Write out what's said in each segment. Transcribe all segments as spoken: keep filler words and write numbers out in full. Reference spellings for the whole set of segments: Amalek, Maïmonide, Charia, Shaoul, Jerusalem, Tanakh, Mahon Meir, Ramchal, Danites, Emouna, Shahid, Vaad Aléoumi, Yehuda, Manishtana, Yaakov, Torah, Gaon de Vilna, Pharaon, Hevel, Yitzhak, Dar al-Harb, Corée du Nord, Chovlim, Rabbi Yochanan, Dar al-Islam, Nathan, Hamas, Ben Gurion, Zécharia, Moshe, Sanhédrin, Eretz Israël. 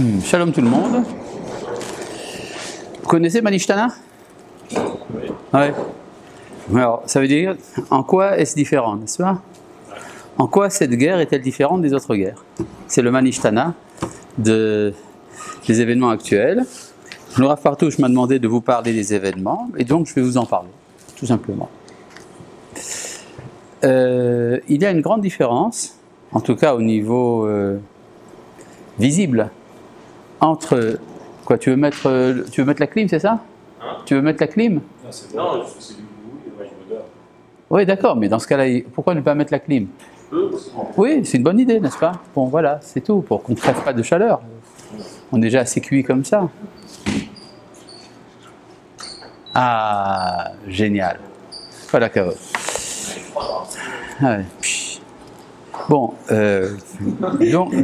Hmm. Shalom tout le monde. Vous connaissez Manishtana? Oui. Ouais. Alors, ça veut dire en quoi est-ce différent, n'est-ce pas? En quoi cette guerre est-elle différente des autres guerres? C'est le Manishtana de, des événements actuels. Le Rav Pertuche m'a demandé de vous parler des événements, et donc je vais vous en parler, tout simplement. Euh, il y a une grande différence, en tout cas au niveau euh, visible, entre... Quoi, tu veux mettre, tu veux mettre la clim, c'est ça? Hein? Tu veux mettre la clim? Non, c'est bon. Non, c'est du bruit, il y a une odeur. Oui, d'accord, mais dans ce cas-là, pourquoi ne pas mettre la clim? euh, Oui, c'est une bonne idée, n'est-ce pas? Bon, voilà, c'est tout, pour qu'on ne crève pas de chaleur. On est déjà assez cuit comme ça. Ah, génial. Pas la cavote. Ah ouais. Bon, euh, donc...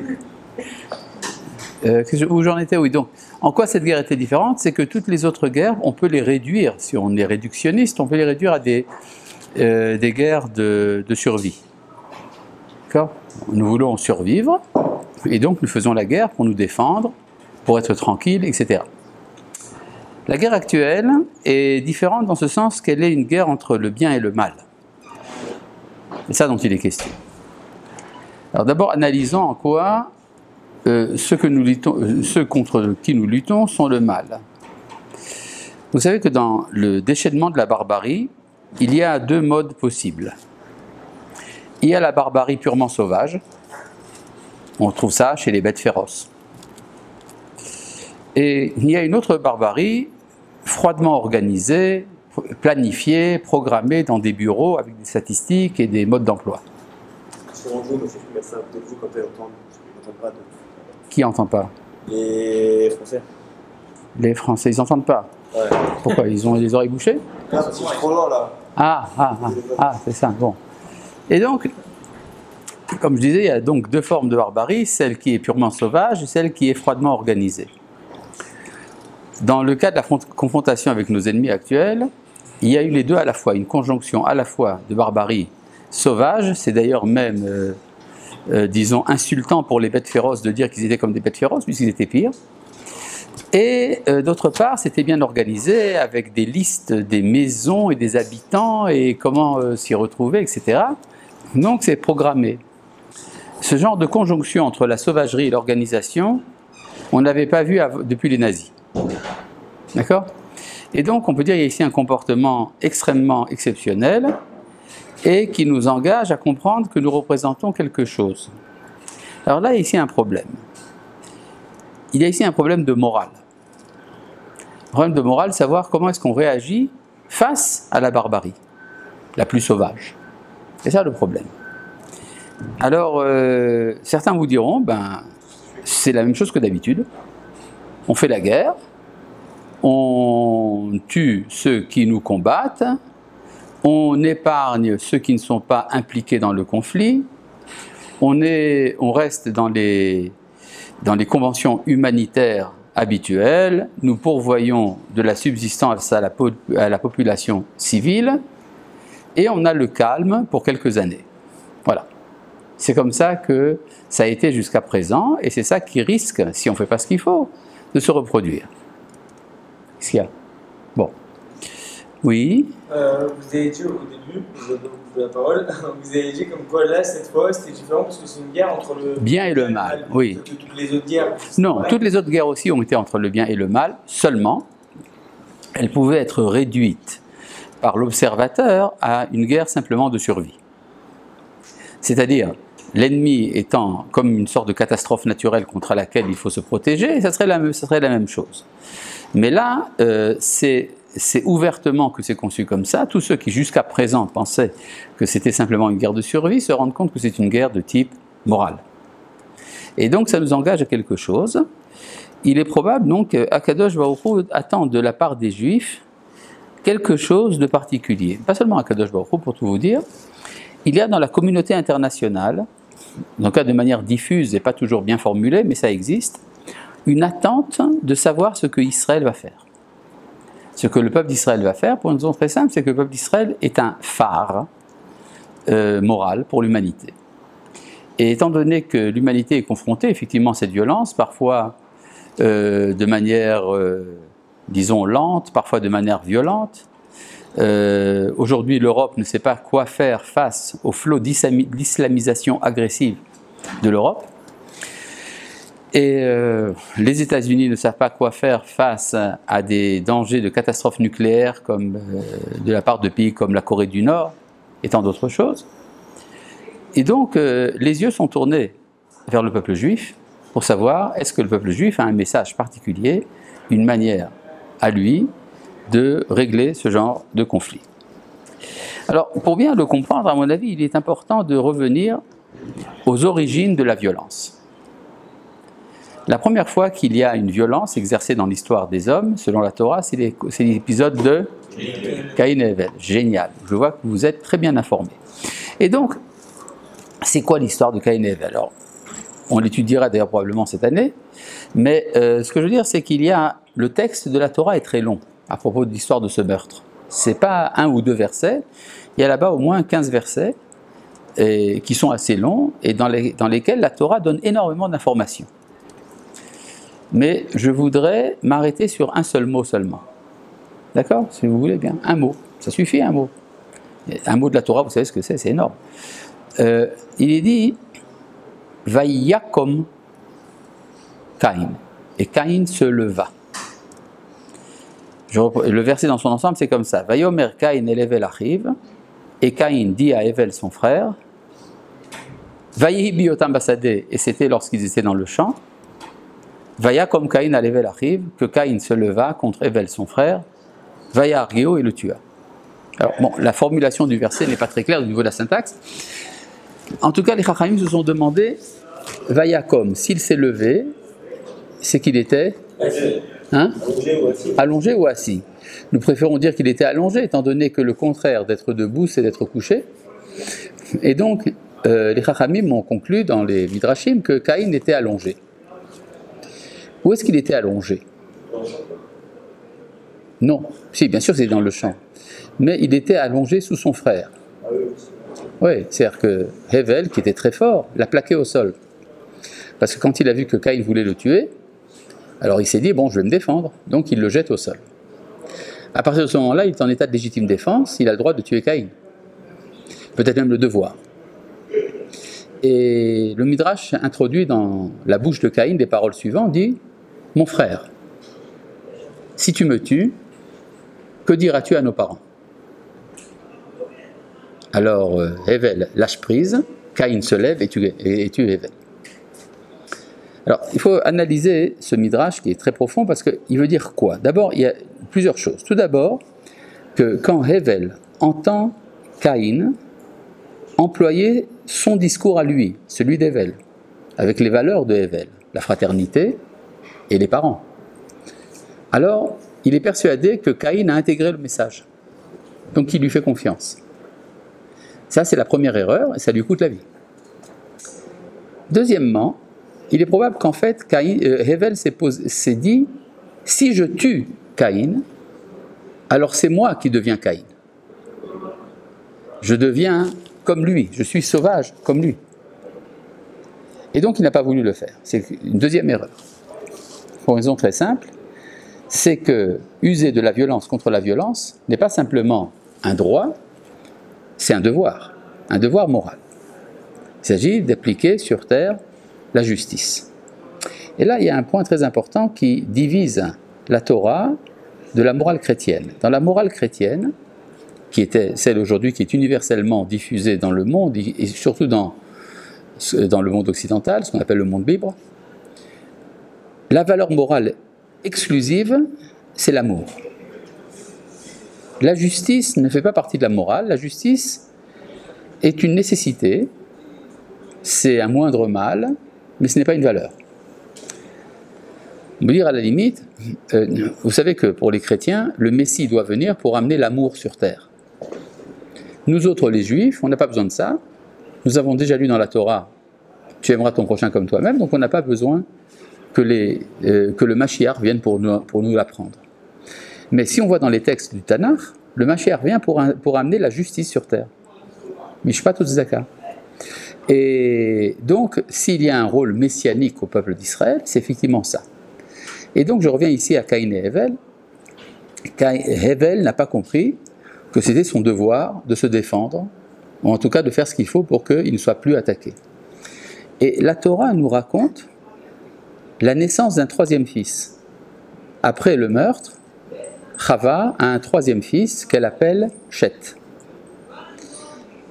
Euh, où j'en étais, oui. Donc, en quoi cette guerre était différente? C'est que toutes les autres guerres, on peut les réduire, si on est réductionniste, on peut les réduire à des, euh, des guerres de, de survie. D'accord? Nous voulons survivre, et donc nous faisons la guerre pour nous défendre, pour être tranquille, et cetera. La guerre actuelle est différente dans ce sens qu'elle est une guerre entre le bien et le mal. C'est ça dont il est question. Alors d'abord, analysons en quoi... Euh, ceux, que nous luttons, euh, ceux contre qui nous luttons sont le mal. Vous savez que dans le déchaînement de la barbarie, il y a deux modes possibles. Il y a la barbarie purement sauvage, on trouve ça chez les bêtes féroces. Et il y a une autre barbarie froidement organisée, planifiée, programmée dans des bureaux avec des statistiques et des modes d'emploi. Qui n'entend pas? Les Français. Les Français, ils n'entendent pas. Ouais. Pourquoi? Ils ont les oreilles bouchées? Ah, c'est trop loin, là. Ah, ah, ah, ah c'est ça, bon. Et donc, comme je disais, il y a donc deux formes de barbarie, celle qui est purement sauvage et celle qui est froidement organisée. Dans le cas de la confrontation avec nos ennemis actuels, il y a eu les deux à la fois, une conjonction à la fois de barbarie sauvage, c'est d'ailleurs même... Euh, Euh, disons, insultant pour les bêtes féroces de dire qu'ils étaient comme des bêtes féroces, puisqu'ils étaient pires. Et euh, d'autre part, c'était bien organisé, avec des listes des maisons et des habitants, et comment euh, s'y retrouver, et cetera. Donc c'est programmé. Ce genre de conjonction entre la sauvagerie et l'organisation, on ne l'avait pas vu depuis les nazis. D'accord? Et donc on peut dire qu'il y a ici un comportement extrêmement exceptionnel, et qui nous engage à comprendre que nous représentons quelque chose. Alors là, il y a ici un problème. Il y a ici un problème de morale. Un problème de morale, savoir comment est-ce qu'on réagit face à la barbarie, la plus sauvage. C'est ça le problème. Alors, euh, certains vous diront, ben, c'est la même chose que d'habitude. On fait la guerre, on tue ceux qui nous combattent, on épargne ceux qui ne sont pas impliqués dans le conflit, on, est, on reste dans les, dans les conventions humanitaires habituelles, nous pourvoyons de la subsistance à la, à la population civile, et on a le calme pour quelques années. Voilà. C'est comme ça que ça a été jusqu'à présent, et c'est ça qui risque, si on ne fait pas ce qu'il faut, de se reproduire. Qu'est-ce qu'il y a? Bon. Oui. Euh, vous avez dit au début, je vous donne la parole, vous avez dit comme quoi là, cette fois, c'était différent parce que c'est une guerre entre le bien et le mal. mal oui. Que toutes les autres guerres. Non, toutes les autres guerres aussi ont été entre le bien et le mal, seulement elles pouvaient être réduites par l'observateur à une guerre simplement de survie. C'est-à-dire, l'ennemi étant comme une sorte de catastrophe naturelle contre laquelle il faut se protéger, ça serait la, ça serait la même chose. Mais là, euh, c'est. C'est ouvertement que c'est conçu comme ça. Tous ceux qui jusqu'à présent pensaient que c'était simplement une guerre de survie se rendent compte que c'est une guerre de type moral. Et donc ça nous engage à quelque chose. Il est probable donc qu'Akadosh-Baoukou attend de la part des Juifs quelque chose de particulier. Pas seulement Akadosh-Baoukou, pour tout vous dire. Il y a dans la communauté internationale, en tout cas de manière diffuse et pas toujours bien formulée, mais ça existe, une attente de savoir ce que Israël va faire. Ce que le peuple d'Israël va faire, pour une raison très simple, c'est que le peuple d'Israël est un phare euh, moral pour l'humanité. Et étant donné que l'humanité est confrontée effectivement à cette violence, parfois euh, de manière, euh, disons, lente, parfois de manière violente. Euh, Aujourd'hui, l'Europe ne sait pas quoi faire face au flot d'islamisation agressive de l'Europe. Et euh, les États-Unis ne savent pas quoi faire face à des dangers de catastrophes nucléaires comme, euh, de la part de pays comme la Corée du Nord et tant d'autres choses. Et donc, euh, les yeux sont tournés vers le peuple juif pour savoir est-ce que le peuple juif a un message particulier, une manière à lui de régler ce genre de conflit. Alors, pour bien le comprendre, à mon avis, il est important de revenir aux origines de la violence. La première fois qu'il y a une violence exercée dans l'histoire des hommes, selon la Torah, c'est l'épisode de Caïn et Hevel. Génial, je vois que vous êtes très bien informés. Et donc, c'est quoi l'histoire de Caïn et Hevel? Alors, on l'étudiera d'ailleurs probablement cette année, mais euh, ce que je veux dire, c'est qu'il y a... Le texte de la Torah est très long à propos de l'histoire de ce meurtre. Ce n'est pas un ou deux versets, il y a là-bas au moins quinze versets et, qui sont assez longs et dans, les, dans lesquels la Torah donne énormément d'informations. Mais je voudrais m'arrêter sur un seul mot seulement. D'accord? Si vous voulez bien, un mot. Ça suffit, un mot. Un mot de la Torah, vous savez ce que c'est, c'est énorme. Euh, il est dit « Vayyakom Caïn » et Caïn se leva. Je reprends, le verset dans son ensemble, c'est comme ça. « Vayomer Caïn et Hevel arrive, et Caïn dit à Hevel son frère, « Vayihi biotam basadeh » et c'était lorsqu'ils étaient dans le champ, Vayyakom Caïn à Hevel arrive, que Caïn se leva contre Hevel son frère, Vayargeo et le tua. Alors bon, la formulation du verset n'est pas très claire au niveau de la syntaxe. En tout cas, les Chachamim se sont demandé, Vayyakom, s'il s'est levé, c'est qu'il était hein, allongé ou assis. Nous préférons dire qu'il était allongé, étant donné que le contraire d'être debout, c'est d'être couché. Et donc, euh, les Chachamim ont conclu dans les Midrashim que Caïn était allongé. Où est-ce qu'il était allongé? Non. Si, bien sûr, c'est dans le champ. Mais il était allongé sous son frère. Oui, c'est-à-dire que Hevel, qui était très fort, l'a plaqué au sol. Parce que quand il a vu que Caïn voulait le tuer, alors il s'est dit, bon, je vais me défendre. Donc il le jette au sol. À partir de ce moment-là, il est en état de légitime défense, il a le droit de tuer Caïn. Peut-être même le devoir. Et le Midrash introduit dans la bouche de Caïn des paroles suivantes, dit, mon frère, si tu me tues, que diras-tu à nos parents? Alors, Hevel lâche prise, Caïn se lève et tue, et tue Hevel. Alors, il faut analyser ce midrash qui est très profond parce qu'il veut dire quoi? D'abord, il y a plusieurs choses. Tout d'abord, que quand Hevel entend Caïn employer son discours à lui, celui d'Hevel, avec les valeurs de Hevel, la fraternité et les parents, alors il est persuadé que Caïn a intégré le message. Donc il lui fait confiance. Ça, c'est la première erreur et ça lui coûte la vie. Deuxièmement, il est probable qu'en fait, Caïn, euh, Hevel s'est dit « Si je tue Caïn, alors c'est moi qui deviens Caïn. Je deviens comme lui, je suis sauvage comme lui. » Et donc, il n'a pas voulu le faire. C'est une deuxième erreur. Pour une raison très simple, c'est que user de la violence contre la violence n'est pas simplement un droit, c'est un devoir, un devoir moral. Il s'agit d'appliquer sur terre la justice. Et là, il y a un point très important qui divise la Torah de la morale chrétienne. Dans la morale chrétienne, qui était celle aujourd'hui qui est universellement diffusée dans le monde, et surtout dans, dans le monde occidental, ce qu'on appelle le monde libre, la valeur morale exclusive, c'est l'amour. La justice ne fait pas partie de la morale, la justice est une nécessité, c'est un moindre mal, mais ce n'est pas une valeur. On peut dire à la limite, euh, vous savez que pour les chrétiens, le Messie doit venir pour amener l'amour sur terre. Nous autres les Juifs, on n'a pas besoin de ça, nous avons déjà lu dans la Torah, tu aimeras ton prochain comme toi-même, donc on n'a pas besoin que, les, euh, que le Mashiach vienne pour nous, pour nous l'apprendre. Mais si on voit dans les textes du Tanakh, le Mashiach vient pour, un, pour amener la justice sur terre. Mishpat Tzedaka. Et donc, s'il y a un rôle messianique au peuple d'Israël, c'est effectivement ça. Et donc je reviens ici à Caïn et Hevel. Hevel n'a pas compris que c'était son devoir de se défendre, ou en tout cas de faire ce qu'il faut pour qu'il ne soit plus attaqué. Et la Torah nous raconte la naissance d'un troisième fils. Après le meurtre, Chava a un troisième fils qu'elle appelle Shet.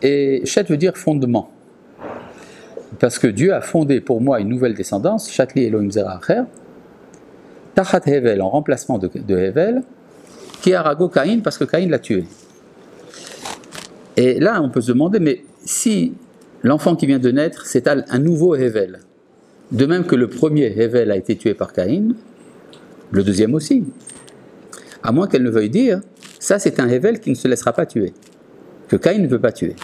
Et Shet veut dire fondement. Parce que Dieu a fondé pour moi une nouvelle descendance, Shatli Elohim Zeracher, Tachat Hevel, en remplacement de, de Hevel, qui a rago Caïn parce que Caïn l'a tué. Et là, on peut se demander, mais si l'enfant qui vient de naître, c'est un nouveau Hevel, de même que le premier Hevel a été tué par Caïn, le deuxième aussi. À moins qu'elle ne veuille dire, ça c'est un Hevel qui ne se laissera pas tuer, que Caïn ne veut pas tuer.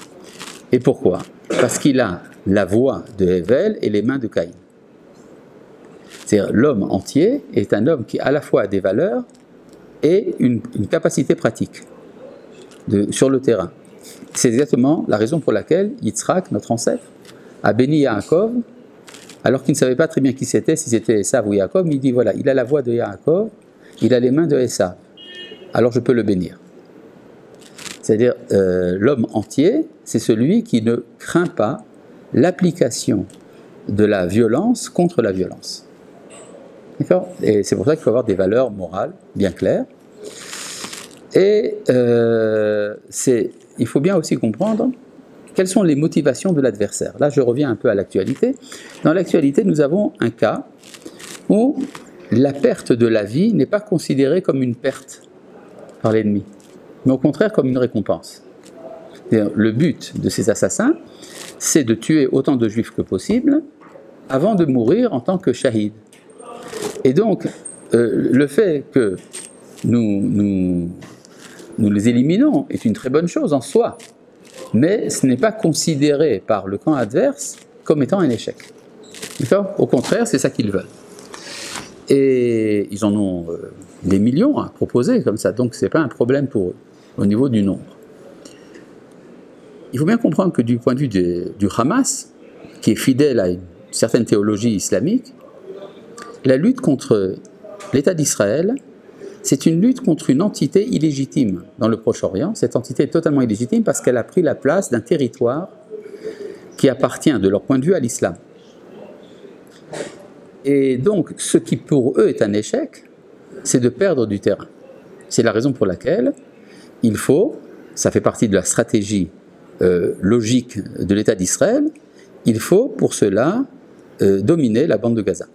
Et pourquoi? Parce qu'il a la voix de Hevel et les mains de Caïn. C'est-à-dire, l'homme entier est un homme qui à la fois a des valeurs et une, une capacité pratique de, sur le terrain. C'est exactement la raison pour laquelle Yitzhak, notre ancêtre, a béni Yaakov, alors qu'il ne savait pas très bien qui c'était, si c'était Esav ou Yaakov, mais il dit voilà, il a la voix de Yaakov, il a les mains de Esav, alors je peux le bénir. C'est-à-dire, euh, l'homme entier, c'est celui qui ne craint pas l'application de la violence contre la violence. D'accord? Et c'est pour ça qu'il faut avoir des valeurs morales bien claires. Et euh, c'est, il faut bien aussi comprendre quelles sont les motivations de l'adversaire. Là, je reviens un peu à l'actualité. Dans l'actualité, nous avons un cas où la perte de la vie n'est pas considérée comme une perte par l'ennemi, mais au contraire comme une récompense. C'est-à-dire, le but de ces assassins, c'est de tuer autant de juifs que possible avant de mourir en tant que shahid. Et donc, euh, le fait que nous, nous, nous les éliminons est une très bonne chose en soi, mais ce n'est pas considéré par le camp adverse comme étant un échec. D'accord ? Au contraire, c'est ça qu'ils veulent. Et ils en ont euh, des millions à proposer comme ça, donc ce n'est pas un problème pour eux, au niveau du nombre. Il faut bien comprendre que du point de vue de, du Hamas, qui est fidèle à une certaine théologie islamique, la lutte contre l'État d'Israël, c'est une lutte contre une entité illégitime dans le Proche-Orient. Cette entité est totalement illégitime parce qu'elle a pris la place d'un territoire qui appartient, de leur point de vue, à l'islam. Et donc, ce qui pour eux est un échec, c'est de perdre du terrain. C'est la raison pour laquelle il faut, ça fait partie de la stratégie euh, logique de l'État d'Israël, il faut pour cela euh, dominer la bande de Gaza.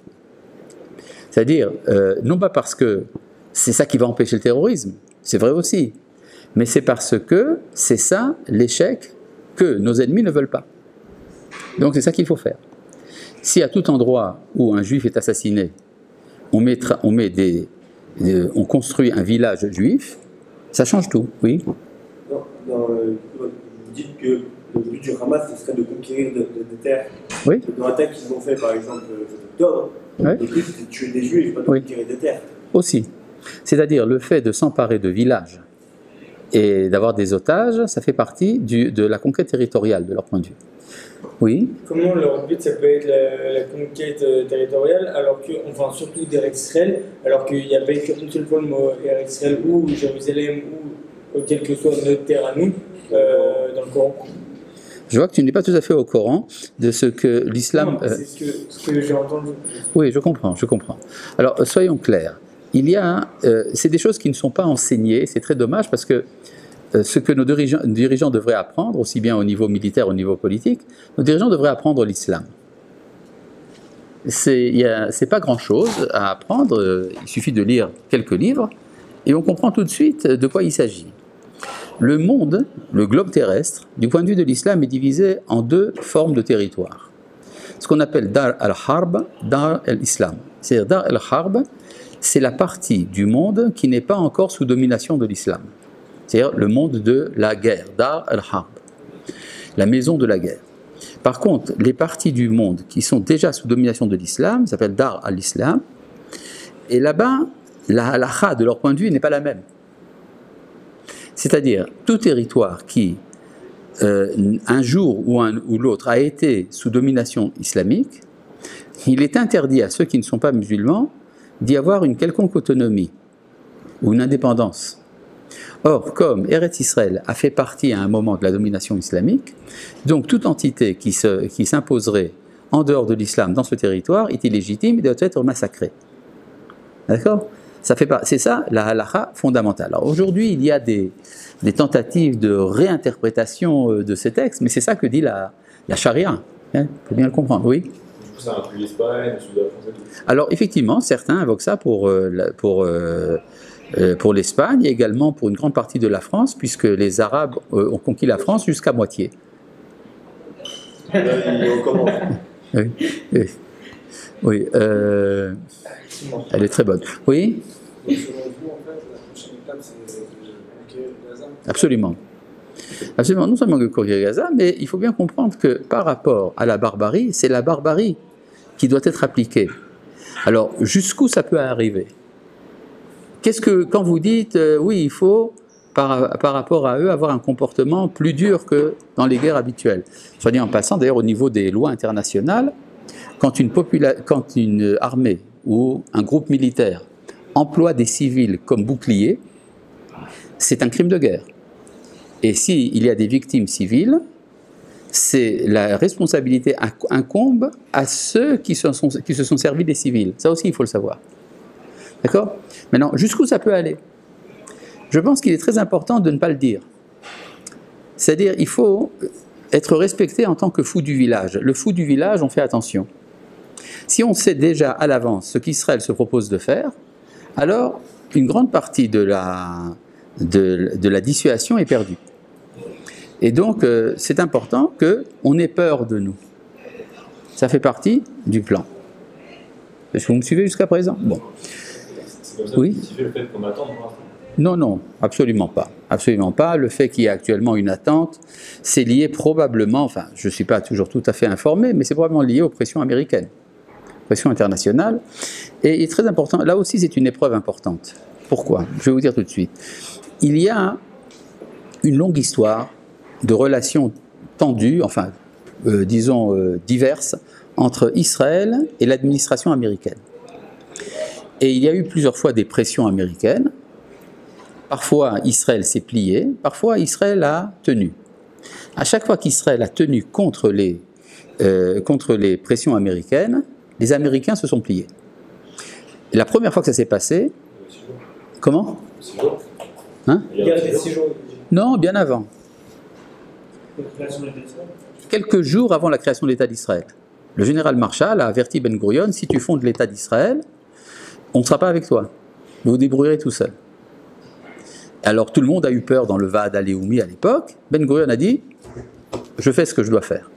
C'est-à-dire, euh, non pas parce que c'est ça qui va empêcher le terrorisme, c'est vrai aussi, mais c'est parce que c'est ça l'échec que nos ennemis ne veulent pas. Donc c'est ça qu'il faut faire. Si à tout endroit où un juif est assassiné, on, mettra, on, met des, euh, on construit un village juif, ça change tout, oui. Non, non, euh, vous dites que le but du Hamas, ce serait de conquérir des de, de terres. Oui. Dans l'attaque qu'ils ont fait, par exemple, le octobre, oui. Le but c'est de tuer des juifs, pas de oui. Conquérir des terres. Aussi. C'est-à-dire le fait de s'emparer de villages et d'avoir des otages, ça fait partie du, de la conquête territoriale, de leur point de vue. Oui. Comment leur but, ça peut être la, la conquête territoriale, alors que, enfin surtout d'Eretz Israël, alors qu'il n'y a pas eu qu'un seul pôle Eretz Israël ou Jérusalem ou quel que soit notre terre à nous, euh, dans le Coran. Je vois que tu n'es pas tout à fait au courant de ce que l'islam... Non, c'est ce que, ce que j'ai entendu. Oui, je comprends, je comprends. Alors, soyons clairs. Il y a, euh, c'est des choses qui ne sont pas enseignées, c'est très dommage parce que euh, ce que nos dirigeants, nos dirigeants devraient apprendre, aussi bien au niveau militaire, au niveau politique, nos dirigeants devraient apprendre l'islam. C'est, y a, c'est pas grand-chose à apprendre, euh, il suffit de lire quelques livres et on comprend tout de suite de quoi il s'agit. Le monde, le globe terrestre, du point de vue de l'islam est divisé en deux formes de territoire. Ce qu'on appelle Dar al-Harb, Dar al-Islam. C'est-à-dire Dar al-Harb, c'est la partie du monde qui n'est pas encore sous domination de l'islam. C'est-à-dire le monde de la guerre, Dar al-Harb, la maison de la guerre. Par contre, les parties du monde qui sont déjà sous domination de l'islam, s'appellent Dar al-Islam, et là-bas, la halakha de leur point de vue n'est pas la même. C'est-à-dire, tout territoire qui, euh, un jour ou, un, ou l'autre, a été sous domination islamique, il est interdit à ceux qui ne sont pas musulmans d'y avoir une quelconque autonomie ou une indépendance. Or, comme Eretz Israël a fait partie à un moment de la domination islamique, donc toute entité qui se, qui s'imposerait en dehors de l'islam dans ce territoire est illégitime et doit être massacrée. D'accord ? C'est ça la halakha fondamentale. Alors aujourd'hui, il y a des, des tentatives de réinterprétation de ces textes, mais c'est ça que dit la, la charia. Il hein, faut bien le comprendre, oui. Ça inclut l'Espagne, le Sud-Afrique. Alors effectivement, certains invoquent ça pour, pour, pour l'Espagne et également pour une grande partie de la France, puisque les Arabes ont conquis la France jusqu'à moitié. Là, ils recommandent. Oui, oui. Oui, euh, elle est très bonne. Oui. Absolument. Absolument, non seulement le conquérir Gaza, mais il faut bien comprendre que par rapport à la barbarie, c'est la barbarie qui doit être appliquée. Alors, jusqu'où ça peut arriver? Qu'est-ce que, quand vous dites, euh, oui, il faut, par, par rapport à eux, avoir un comportement plus dur que dans les guerres habituelles. Soit dit en passant, d'ailleurs, au niveau des lois internationales, Quand une, quand une armée ou un groupe militaire emploie des civils comme boucliers, c'est un crime de guerre. Et s'il y a des victimes civiles, c'est la responsabilité incombe à ceux qui se sont, qui se sont servis des civils. Ça aussi, il faut le savoir. D'accord? Maintenant, jusqu'où ça peut aller? Je pense qu'il est très important de ne pas le dire. C'est-à-dire, il faut être respecté en tant que fou du village. Le fou du village, on fait attention. Si on sait déjà à l'avance ce qu'Israël se propose de faire, alors une grande partie de la, de, de la dissuasion est perdue. Et donc, euh, c'est important qu'on ait peur de nous. Ça fait partie du plan. Est-ce que vous me suivez jusqu'à présent? Bon. C'est comme ça oui. Que le fait qu'on attend. Non, non, absolument pas. Absolument pas. Le fait qu'il y ait actuellement une attente, c'est lié probablement, enfin, je ne suis pas toujours tout à fait informé, mais c'est probablement lié aux pressions américaines, pressions internationales. Et il est très important, là aussi c'est une épreuve importante. Pourquoi? Je vais vous dire tout de suite. Il y a une longue histoire de relations tendues, enfin, euh, disons euh, diverses, entre Israël et l'administration américaine. Et il y a eu plusieurs fois des pressions américaines. Parfois, Israël s'est plié, parfois, Israël a tenu. À chaque fois qu'Israël a tenu contre les, euh, contre les pressions américaines, les Américains se sont pliés. Et la première fois que ça s'est passé... Comment ? Hein ? Non, bien avant. Quelques jours avant la création de l'État d'Israël. Le général Marshall a averti Ben Gurion, si tu fondes l'État d'Israël, on ne sera pas avec toi, vous vous débrouillerez tout seul. Alors tout le monde a eu peur dans le Vaad Aléoumi à l'époque. Ben Gurion a dit « je fais ce que je dois faire ».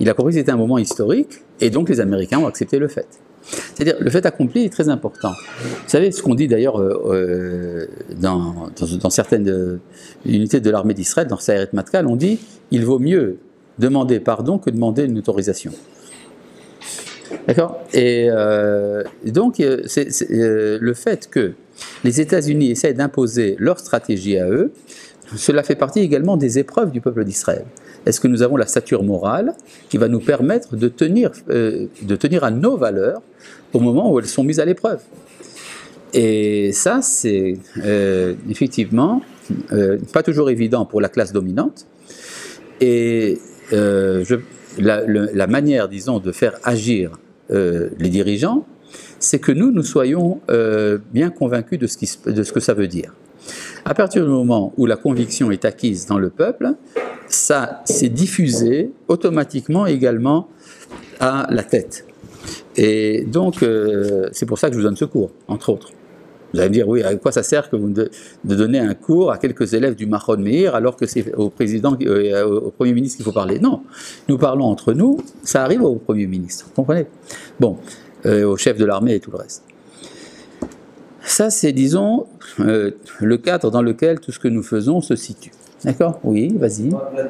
Il a compris que c'était un moment historique et donc les Américains ont accepté le fait. C'est-à-dire le fait accompli est très important. Vous savez ce qu'on dit d'ailleurs euh, dans, dans, dans certaines euh, unités de l'armée d'Israël, dans Sayeret Matkal, on dit « il vaut mieux demander pardon que demander une autorisation ». D'accord? Et euh, donc c'est, c'est, euh, le fait que les États-Unis essaient d'imposer leur stratégie à eux, cela fait partie également des épreuves du peuple d'Israël. Est-ce que nous avons la stature morale qui va nous permettre de tenir, euh, de tenir à nos valeurs au moment où elles sont mises à l'épreuve? Et ça, c'est euh, effectivement euh, pas toujours évident pour la classe dominante. Et euh, je, la, le, la manière, disons, de faire agir euh, les dirigeants, c'est que nous, nous soyons euh, bien convaincus de ce, qui, de ce que ça veut dire. À partir du moment où la conviction est acquise dans le peuple, ça s'est diffusé automatiquement également à la tête. Et donc, euh, c'est pour ça que je vous donne ce cours, entre autres. Vous allez me dire, oui, à quoi ça sert que vous de, de donner un cours à quelques élèves du Mahon Meir alors que c'est au président, euh, au Premier ministre qu'il faut parler? Non, nous parlons entre nous, ça arrive au Premier ministre, vous comprenez? Bon. Au chef de l'armée et tout le reste. Ça, c'est, disons, euh, le cadre dans lequel tout ce que nous faisons se situe. D'accord? Oui, vas-y. Par rapport à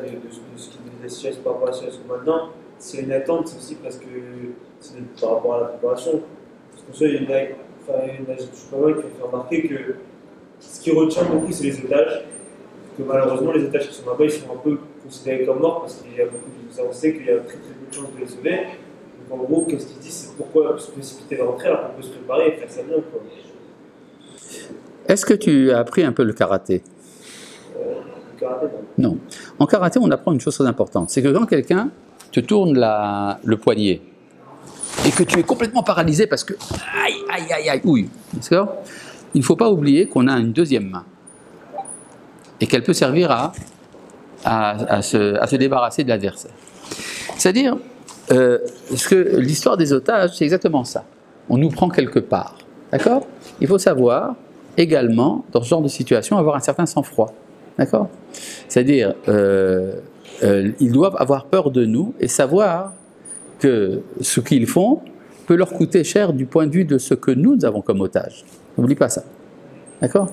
ce qui nous est par rapport à ce maintenant, c'est une attente, c'est aussi parce que c'est par rapport à la préparation. Parce que ça, il y a une agite pas mal qui fait remarquer que ce qui retient beaucoup, c'est les otages. Que malheureusement, les otages qui sont là-bas, ils sont un peu considérés comme morts parce qu'il y a beaucoup de... On sait qu'il y a très très peu de chances de les sauver. En gros, qu'est-ce qu'ils disent, c'est pourquoi se précipiter vers l'entrée alors qu'on peut se préparer et faire ça bien, quoi. Est-ce que tu as appris un peu le karaté? euh, le karaté non. non. En karaté, on apprend une chose très importante. C'est que quand quelqu'un te tourne la, le poignet et que tu es complètement paralysé parce que... Aïe, aïe, aïe, aïe, ouille. D'accord? Il ne faut pas oublier qu'on a une deuxième main et qu'elle peut servir à, à, à, se, à se débarrasser de l'adversaire. C'est-à-dire... Euh, parce que l'histoire des otages, c'est exactement ça. On nous prend quelque part, d'accord? Il faut savoir également, dans ce genre de situation, avoir un certain sang-froid, d'accord? C'est-à-dire, euh, euh, ils doivent avoir peur de nous et savoir que ce qu'ils font peut leur coûter cher du point de vue de ce que nous avons comme otage. N'oublie pas ça, d'accord?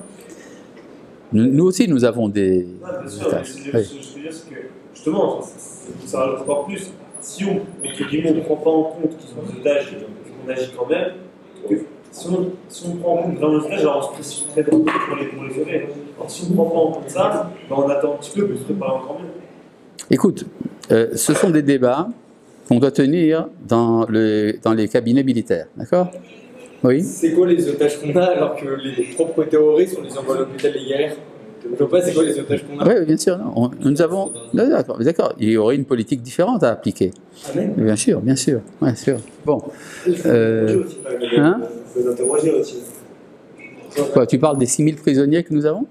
nous, nous aussi, nous avons des, ah, bien sûr, otages. Je veux dire que, justement, ça rajoute encore plus. Si on ne prend pas en compte qu'ils sont des otages et qu'on agit quand même, si on, si on prend en compte vraiment les otages, alors on se précipite très drôle pour les, pour les sauver. Alors si on ne prend pas en compte ça, ben on attend un petit peu, mais on se prépare encore mieux. Écoute, euh, ce sont des débats qu'on doit tenir dans, le, dans les cabinets militaires, d'accord? Oui. C'est quoi les otages qu'on a alors que les propres terroristes, on les envoie à l'hôpital des guerres? Je ne sais pas c'est quoi les otages qu'on a. Oui, bien sûr. Non. On, nous avons... D'accord, il y aurait une politique différente à appliquer. Amen. Bien sûr, bien sûr. Bien sûr. Bon. Euh... Hein? Quoi, tu parles des six mille prisonniers que nous avons?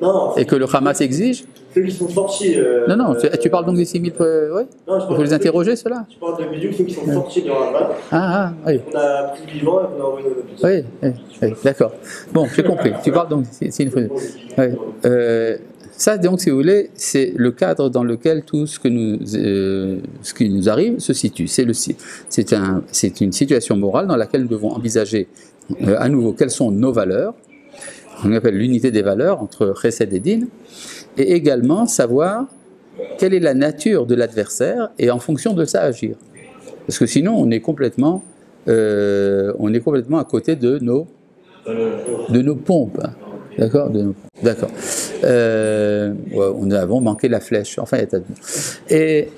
Non. Et que le Hamas exige? Ceux qui sont sortis... Euh, non, non, tu, tu parles donc des six mille... Euh, ouais. Non, je Il faut les interroger, ceux-là. Tu parles de millions, ceux qui sont sortis dans la main. Ah, ah, oui. On a pris le vivant et on a envoyé dans l'hôpital. Oui, oui, oui. D'accord. Bon, j'ai compris. Tu parles donc des six mille... Oui. Euh, ça, donc, si vous voulez, c'est le cadre dans lequel tout ce, que nous, euh, ce qui nous arrive se situe. C'est un, une situation morale dans laquelle nous devons envisager euh, à nouveau quelles sont nos valeurs. On appelle l'unité des valeurs entre Chesed et Din, et également savoir quelle est la nature de l'adversaire et en fonction de ça agir. Parce que sinon, on est complètement, euh, on est complètement à côté de nos, de nos pompes. D'accord, d'accord. Euh, nous avons manqué la flèche. Enfin, il y a tas de... Et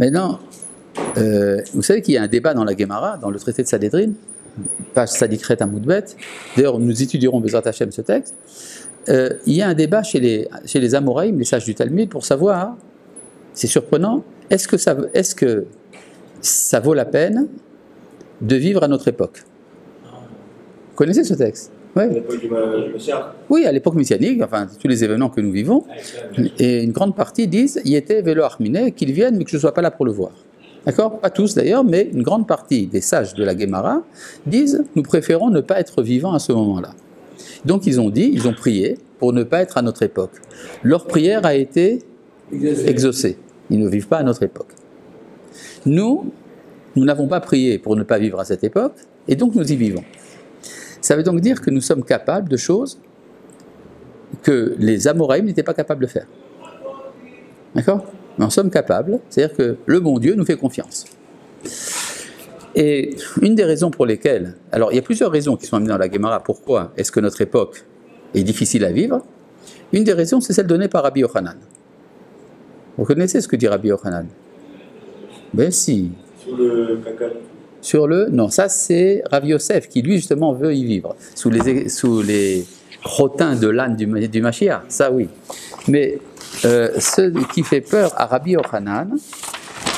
maintenant, euh, vous savez qu'il y a un débat dans la Gemara, dans le traité de Sanhédrin, page Sadikret Amoudbet. D'ailleurs, nous étudierons Bezrat Hashem ce texte. Euh, il y a un débat chez les, chez les Amoraïm, les sages du Talmud, pour savoir, c'est surprenant, est-ce que, est-ce que ça vaut la peine de vivre à notre époque? Vous connaissez ce texte? Oui. À l'époque du Mashiach. Oui, à l'époque messianique, enfin tous les événements que nous vivons. Et une grande partie disent, il était vélo arminé, qu'il vienne, mais que je ne sois pas là pour le voir. D'accord? Pas tous d'ailleurs, mais une grande partie des sages de la Guémara disent, nous préférons ne pas être vivants à ce moment-là. Donc ils ont dit, ils ont prié pour ne pas être à notre époque. Leur prière a été exaucée. Ils ne vivent pas à notre époque. Nous, nous n'avons pas prié pour ne pas vivre à cette époque, et donc nous y vivons. Ça veut donc dire que nous sommes capables de choses que les Amoraïm n'étaient pas capables de faire. D'accord? Nous en sommes capables, c'est-à-dire que le bon Dieu nous fait confiance. Et une des raisons pour lesquelles... Alors, il y a plusieurs raisons qui sont amenées dans la Gemara. Pourquoi est-ce que notre époque est difficile à vivre? Une des raisons, c'est celle donnée par Rabbi Yochanan. Vous connaissez ce que dit Rabbi Yochanan? Ben si. Sur le caca. Sur le... Non, ça c'est Rav Yosef qui lui justement veut y vivre, sous les, sous les crottins de l'âne du, du Mashiach, ça oui. Mais euh, ce qui fait peur à Rabbi Yochanan,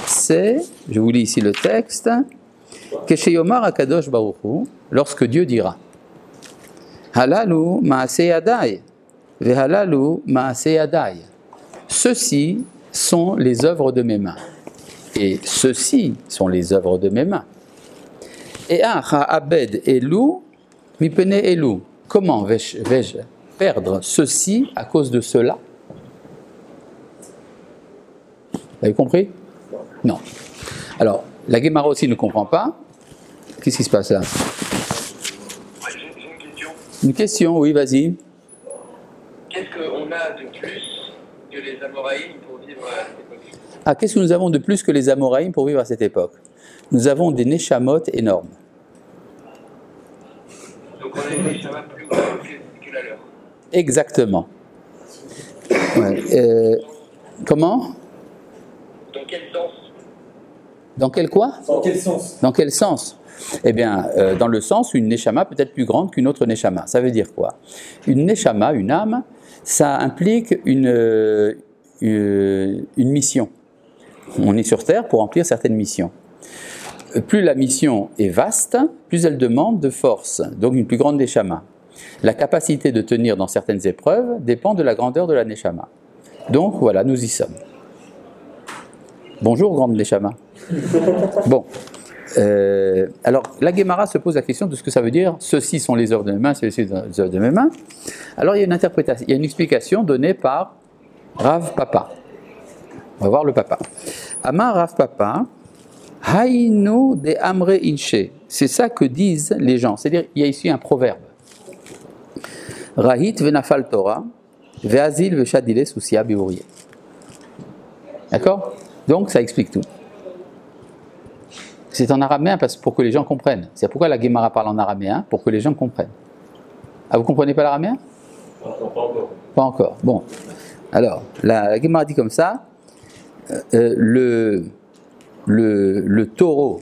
c'est, je vous lis ici le texte, « Kesheyomar Akadosh-Baoukou » lorsque Dieu dira « Halalu ma'aseyadai » ve halalu ma'aseyadai » ceux-ci sont les œuvres de mes mains. Et ceux-ci sont les œuvres de mes mains. Et ah, ha'abed elou, mipene elou. Comment vais-je vais perdre ceci à cause de cela? Vous avez compris? Non. Alors, la Guémara aussi ne comprend pas. Qu'est-ce qui se passe là? Ouais, j'ai une question. Une question, oui, vas-y. Qu'est-ce qu'on a de plus que les Amoraïm pour vivre à cette époque? Ah, qu'est-ce que nous avons de plus que les Amoraïm pour vivre à cette époque? Nous avons des Neshamot énormes. Donc on a des Neshamot plus grands que la leur. Exactement. Ouais. Euh, comment? Dans quel sens? Dans quel quoi ? Dans quel sens ? Dans quel sens ? Eh bien, euh, dans le sens où une neshama peut être plus grande qu'une autre neshama. Ça veut dire quoi ? Une neshama, une âme, ça implique une, euh, une, une mission. On est sur Terre pour remplir certaines missions. Plus la mission est vaste, plus elle demande de force, donc une plus grande neshama. La capacité de tenir dans certaines épreuves dépend de la grandeur de la neshama. Donc voilà, nous y sommes. Bonjour, grande neshama. Bon. Euh, alors, la Gemara se pose la question de ce que ça veut dire « ceux-ci sont les œuvres de mes mains, ceux-ci sont les œuvres de mes mains ». Alors, il y a une interprétation, il y a une explication donnée par Rav Papa. On va voir le Papa. « Amar Rav Papa, haïno de amre inche ». C'est ça que disent les gens. C'est-à-dire, il y a ici un proverbe. « Rahit venafal Torah, veazil vechadile sousia bivourier ». D'accord? Donc, ça explique tout. C'est en araméen parce pour que les gens comprennent. C'est pourquoi la Gemara parle en araméen, pour que les gens comprennent. Ah, vous ne comprenez pas l'araméen ? Pas encore. Pas encore. Bon. Alors, la, la Gemara dit comme ça, euh, le, le, le taureau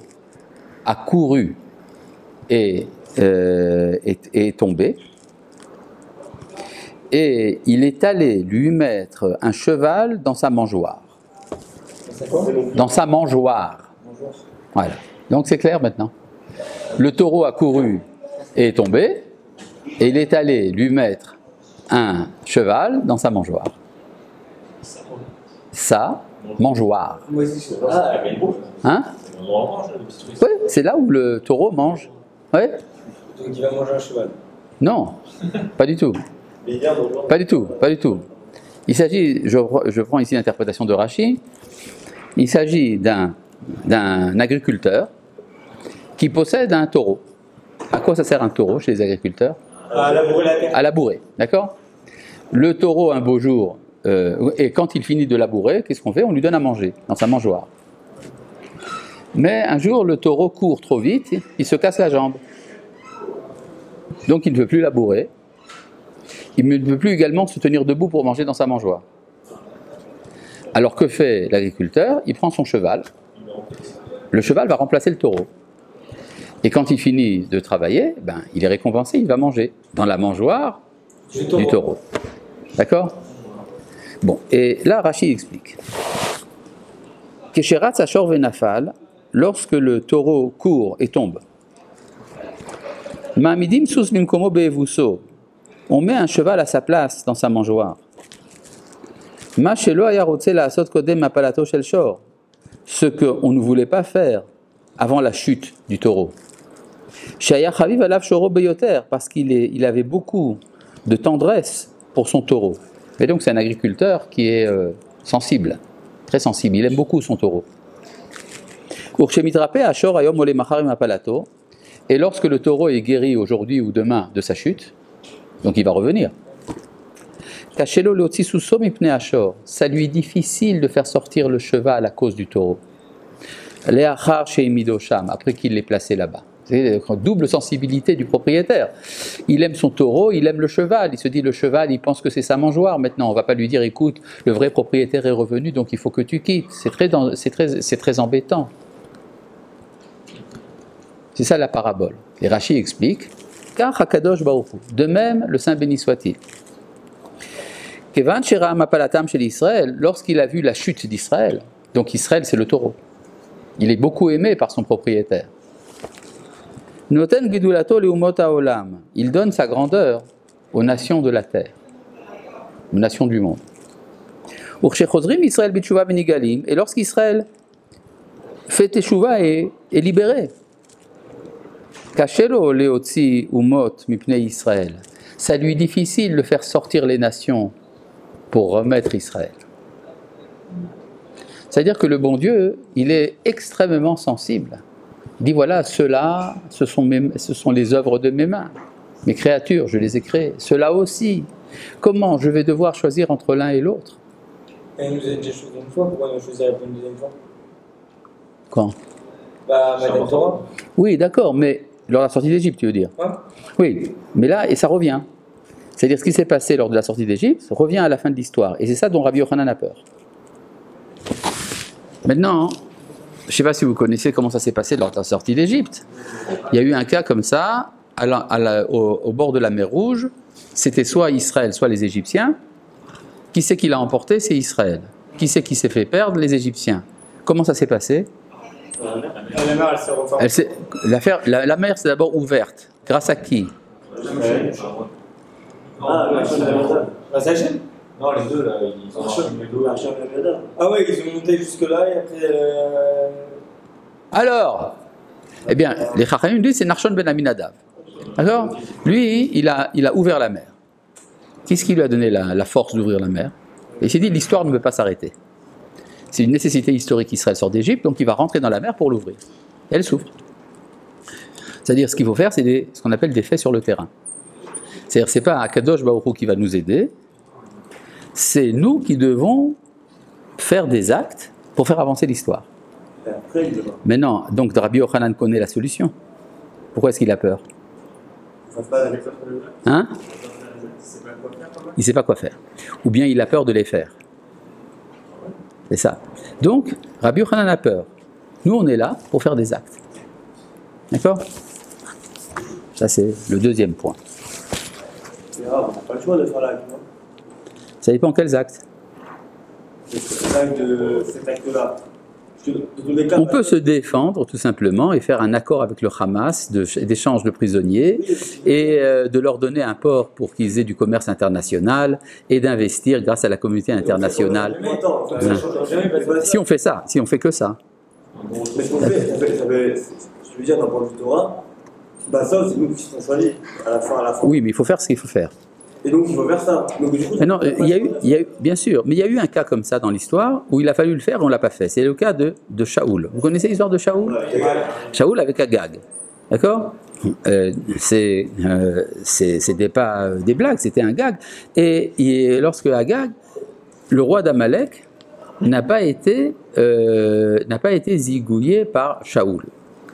a couru et euh, est, est tombé, et il est allé lui mettre un cheval dans sa mangeoire. Dans sa mangeoire. Voilà. Donc c'est clair maintenant. Le taureau a couru et est tombé, et il est allé lui mettre un cheval dans sa mangeoire. Sa mangeoire. Hein? Oui, c'est là où le taureau mange. Oui. Donc il va manger un cheval. Non, pas du tout. Pas du tout, pas du tout. Il s'agit, je, je prends ici l'interprétation de Rashi, il s'agit d'un d'un agriculteur qui possède un taureau. À quoi ça sert un taureau chez les agriculteurs? À labourer la terre. À labourer, d'accord? Le taureau, un beau jour, euh, et quand il finit de labourer, qu'est-ce qu'on fait? On lui donne à manger dans sa mangeoire. Mais un jour, le taureau court trop vite, il se casse la jambe. Donc il ne peut plus labourer. Il ne peut plus également se tenir debout pour manger dans sa mangeoire. Alors que fait l'agriculteur? Il prend son cheval. Le cheval va remplacer le taureau. Et quand il finit de travailler, ben, il est récompensé, il va manger dans la mangeoire du taureau. taureau. D'accord? Bon, et là, Rachid explique. Kesherat Sachor Venafal, lorsque le taureau court et tombe, Ma'amidim Sous Mimkomo Bevuso, on met un cheval à sa place dans sa mangeoire. Ma'shelo Ayarotse La Asot Kodem Ma'palato Shel Shor, ce qu'on ne voulait pas faire avant la chute du taureau. Parce qu'il il avait beaucoup de tendresse pour son taureau. Et donc c'est un agriculteur qui est euh, sensible, très sensible, il aime beaucoup son taureau. Et lorsque le taureau est guéri aujourd'hui ou demain de sa chute, donc il va revenir, ça lui est difficile de faire sortir le cheval à cause du taureau. Après qu'il l'ait placé là-bas. C'est une double sensibilité du propriétaire. Il aime son taureau, il aime le cheval. Il se dit, le cheval, il pense que c'est sa mangeoire. Maintenant, on ne va pas lui dire, écoute, le vrai propriétaire est revenu, donc il faut que tu quittes. C'est très, c'est très, c'est très embêtant. C'est ça la parabole. Et Rashi explique, car Akadosh-Baoukou, de même, le Saint béni soit-il. Lorsqu'il a vu la chute d'Israël, donc Israël c'est le taureau, il est beaucoup aimé par son propriétaire. Il donne sa grandeur aux nations de la terre, aux nations du monde. Et lorsqu'Israël fait teshuva et est libéré, ça lui est difficile de faire sortir les nations pour remettre Israël. C'est-à-dire que le bon Dieu, il est extrêmement sensible. Il dit, voilà, ceux-là, ce sont mes, ce sont les œuvres de mes mains. Mes créatures, je les ai créées. Ceux-là aussi. Comment je vais devoir choisir entre l'un et l'autre? Il nous a déjà choisi une fois, pourquoi nous choisir une deuxième fois? Quand? Bah, Madame Torah. Oui, d'accord, mais lors de la sortie d'Égypte, tu veux dire? Hein? Oui, mais là, et ça revient. C'est-à-dire ce qui s'est passé lors de la sortie d'Égypte revient à la fin de l'histoire. Et c'est ça dont Rabbi Yochanan a peur. Maintenant, je ne sais pas si vous connaissez comment ça s'est passé lors de la sortie d'Égypte. Il y a eu un cas comme ça, à la, à la, au, au bord de la mer Rouge, c'était soit Israël, soit les Égyptiens. Qui c'est qui l'a emporté? C'est Israël. Qui c'est qui s'est fait perdre? Les Égyptiens. Comment ça s'est passé? La, la mer s'est d'abord ouverte. Grâce à qui? Ah, non, les deux là, ils ont marché à Megiddo. Ah ouais, ils ont monté jusque-là et après. Euh... Alors, eh bien, les Chachamim disent c'est Nachshon ben Aminadav. D'accord? Lui, il a, il a ouvert la mer. Qu'est-ce qui lui a donné la, la force d'ouvrir la mer? Et il s'est dit l'histoire ne peut pas s'arrêter. C'est une nécessité historique qu'Israël sort d'Égypte, donc il va rentrer dans la mer pour l'ouvrir. Et elle s'ouvre. C'est-à-dire, ce qu'il faut faire, c'est des, ce qu'on appelle des faits sur le terrain. C'est-à-dire, c'est pas Akadosh-Baoukou qui va nous aider. C'est nous qui devons faire des actes pour faire avancer l'histoire. Maintenant, donc Rabbi Yochanan connaît la solution. Pourquoi est-ce qu'il a peur? Hein? Il ne sait pas quoi faire. Ou bien il a peur de les faire. C'est ça. Donc, Rabbi Yochanan a peur. Nous, on est là pour faire des actes. D'accord? Ça, c'est le deuxième point. C'est rare, on n'a pas le choix de faire l'acte. Ça dépend quels actes. Cet acte-là. On peut se défendre tout simplement et faire un accord avec le Hamas d'échange de prisonniers et de leur donner un port pour qu'ils aient du commerce international et d'investir grâce à la communauté internationale. Si on fait ça, si on fait que ça. Mais qu'on fait, je veux dire, d'un point de vue Torah, ça, c'est nous qui sommes choisis à la fin, à la fin. Oui, mais il faut faire ce qu'il faut faire. Et donc il faut faire ça. Donc, du coup, mais non, il y a eu, il y a eu, bien sûr, mais il y a eu un cas comme ça dans l'histoire où il a fallu le faire et on ne l'a pas fait. C'est le cas de, de Shaoul. Vous connaissez l'histoire de Shaoul? Ouais. Shaoul avec Agag. D'accord? euh, c'est, euh, c'est, c'était pas des blagues, c'était un gag. Et, et lorsque Agag, le roi d'Amalek, n'a pas été, euh, n'a pas été zigouillé par Shaoul.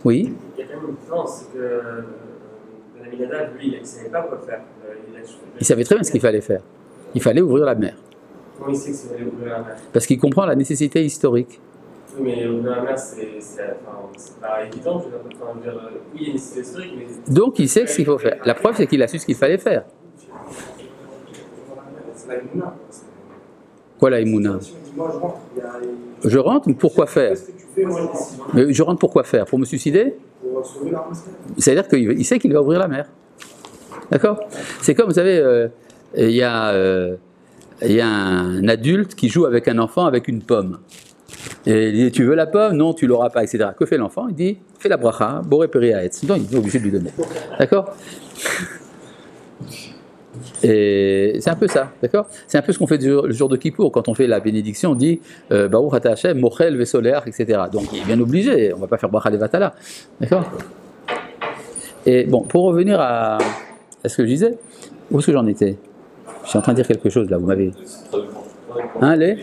Oui? Il y a quand même une différence, c'est que Ben Aminadav, lui, il ne savait pas quoi faire. Il savait très bien ce qu'il fallait faire. Il fallait ouvrir la mer. Comment il sait qu'il fallait ouvrir la mer? Parce qu'il comprend la nécessité historique. Oui, mais ouvrir la mer, c'est enfin, pas évident. Je veux dire, oui, il y a une nécessité historique, mais... Donc il sait ce qu'il faut faire. La preuve, c'est qu'il a su ce qu'il fallait faire. Quoi, la Emouna? Je rentre, mais pourquoi faire? Mais je rentre pour quoi faire? Pour me suicider? C'est-à-dire qu'il sait qu'il va ouvrir la mer. D'accord? C'est comme, vous savez, euh, y a, euh, y a un adulte qui joue avec un enfant avec une pomme. Et il dit, tu veux la pomme? Non, tu l'auras pas, et cetera. Que fait l'enfant? Il dit, fais la bracha, boré péri aetz. Donc, il est obligé de lui donner. D'accord? Et c'est un peu ça, d'accord? C'est un peu ce qu'on fait le jour de Kippour. Quand on fait la bénédiction, on dit, euh, Baruch Ata Hashem, Mochel Vesoler, et cetera. Donc, il est bien obligé, on ne va pas faire bracha de Vatala. D'accord? Et bon, pour revenir à... Est-ce que je disais? Où est-ce que j'en étais? Je suis en train de dire quelque chose là, vous m'avez... Hein, les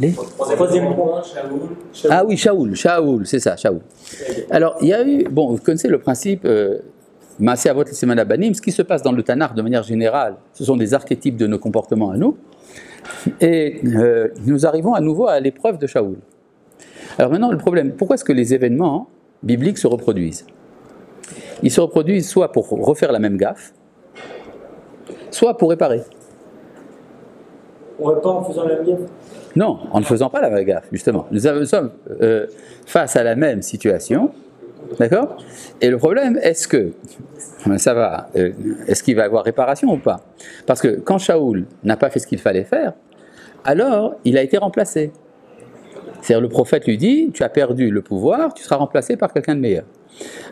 Les Troisième point, Shaoul. Ah oui, Shaoul, Shaoul, c'est ça, Shaoul. Alors, il y a eu... Bon, vous connaissez le principe... Euh, ce qui se passe dans le Tanakh de manière générale, ce sont des archétypes de nos comportements à nous. Et euh, nous arrivons à nouveau à l'épreuve de Shaoul. Alors maintenant, le problème, pourquoi est-ce que les événements bibliques se reproduisent? Ils se reproduisent soit pour refaire la même gaffe, soit pour réparer. On répare en faisant la même gaffe? Non, en ne faisant pas la même gaffe, justement. Nous sommes euh, face à la même situation. D'accord? Et le problème, est-ce que ça va, est-ce qu'il va y avoir réparation ou pas? Parce que quand Shaoul n'a pas fait ce qu'il fallait faire, alors il a été remplacé. C'est-à-dire le prophète lui dit, tu as perdu le pouvoir, tu seras remplacé par quelqu'un de meilleur.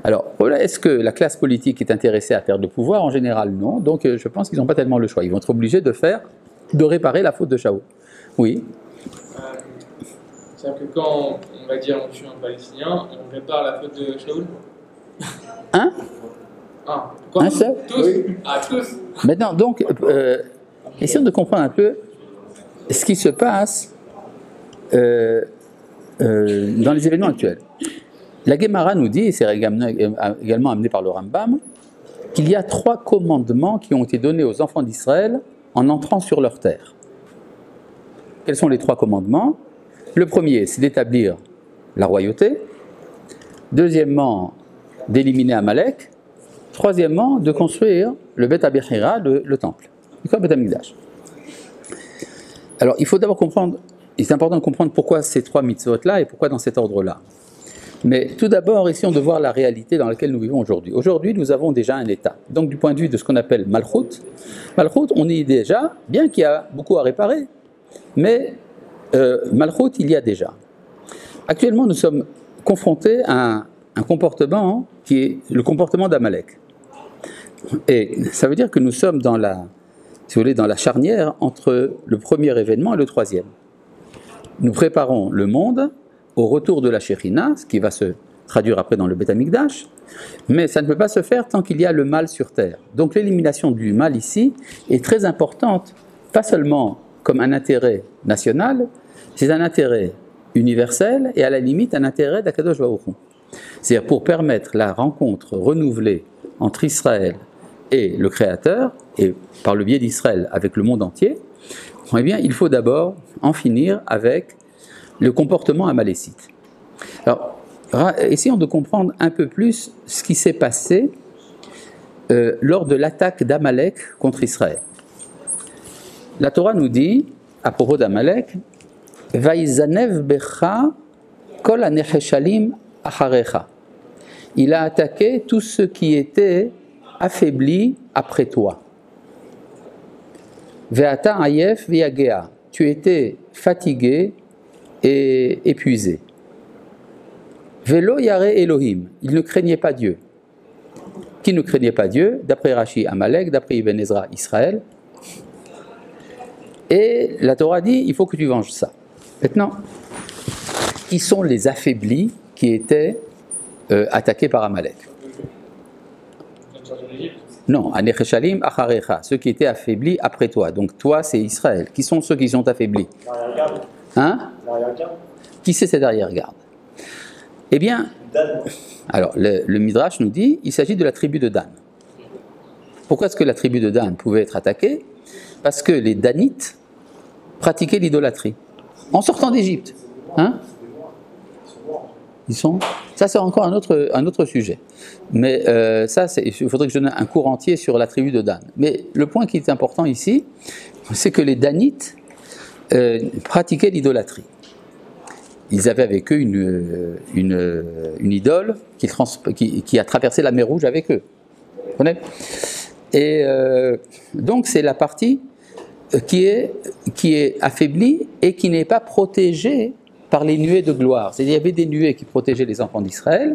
Alors, est-ce que la classe politique est intéressée à perdre le pouvoir? En général, non. Donc je pense qu'ils n'ont pas tellement le choix. Ils vont être obligés de faire, de réparer la faute de Shaoul. Oui. C'est-à-dire que quand on va dire on tue un Palestinien, on répare la faute de Shaoul? Hein? Un. Quand un seul? Tous? Oui. Ah, tous. Maintenant, donc, euh, essayons de comprendre un peu ce qui se passe euh, euh, dans les événements actuels. La Gemara nous dit, et c'est également amené par le Rambam, qu'il y a trois commandements qui ont été donnés aux enfants d'Israël en entrant sur leur terre. Quels sont les trois commandements? Le premier, c'est d'établir la royauté. Deuxièmement, d'éliminer Amalek. Troisièmement, de construire le Beth Abéchira, le, le temple, le Beth Amikdash. Alors, il faut d'abord comprendre, il est important de comprendre pourquoi ces trois mitzvot-là et pourquoi dans cet ordre-là. Mais tout d'abord, essayons de voir la réalité dans laquelle nous vivons aujourd'hui. Aujourd'hui, nous avons déjà un État. Donc, du point de vue de ce qu'on appelle Malchut, Malchut, on y est déjà, bien qu'il y a beaucoup à réparer, mais euh, Malchut, il y a déjà. Actuellement, nous sommes confrontés à un, un comportement qui est le comportement d'Amalek. Et ça veut dire que nous sommes dans la, si vous voulez, dans la charnière entre le premier événement et le troisième. Nous préparons le monde au retour de la Shekhinah, ce qui va se traduire après dans le Beth Amikdash, mais ça ne peut pas se faire tant qu'il y a le mal sur terre. Donc l'élimination du mal ici est très importante, pas seulement comme un intérêt national, c'est un intérêt universel et à la limite un intérêt d'Akadosh-Baoukou. C'est-à-dire pour permettre la rencontre renouvelée entre Israël et le Créateur, et par le biais d'Israël avec le monde entier, eh bien il faut d'abord en finir avec le comportement amalécite. Alors, essayons de comprendre un peu plus ce qui s'est passé euh, lors de l'attaque d'Amalek contre Israël. La Torah nous dit, à propos d'Amalek, « Vaizanev becha kol anecheshalim acharecha » Il a attaqué tout ce qui était affaibli après toi. « Veata ayef viagea » Tu étais fatigué et épuisé. Velo yare Elohim, il ne craignait pas Dieu. Qui ne craignait pas Dieu? D'après Rashi, Amalek, d'après Ibn Ezra, Israël. Et la Torah dit, il faut que tu venges ça. Maintenant, qui sont les affaiblis qui étaient euh, attaqués par Amalek? Non, Anecheshalim, Acharecha, ceux qui étaient affaiblis après toi. Donc toi, c'est Israël. Qui sont ceux qui sont affaiblis? Hein? Qui c'est cette arrière-garde? Eh bien, alors le, le Midrash nous dit, il s'agit de la tribu de Dan. Pourquoi est-ce que la tribu de Dan pouvait être attaquée? Parce que les Danites pratiquaient l'idolâtrie en sortant d'Égypte. Hein? Ils sont... Ça, c'est encore un autre, un autre sujet. Mais euh, ça, il faudrait que je donne un cours entier sur la tribu de Dan. Mais le point qui est important ici, c'est que les Danites Euh, pratiquaient l'idolâtrie. Ils avaient avec eux une, une, une idole qui, trans, qui, qui a traversé la mer Rouge avec eux. Vous comprenez ? Et euh, donc c'est la partie qui est, qui est affaiblie et qui n'est pas protégée par les nuées de gloire. C'est-à-dire qu'il y avait des nuées qui protégeaient les enfants d'Israël,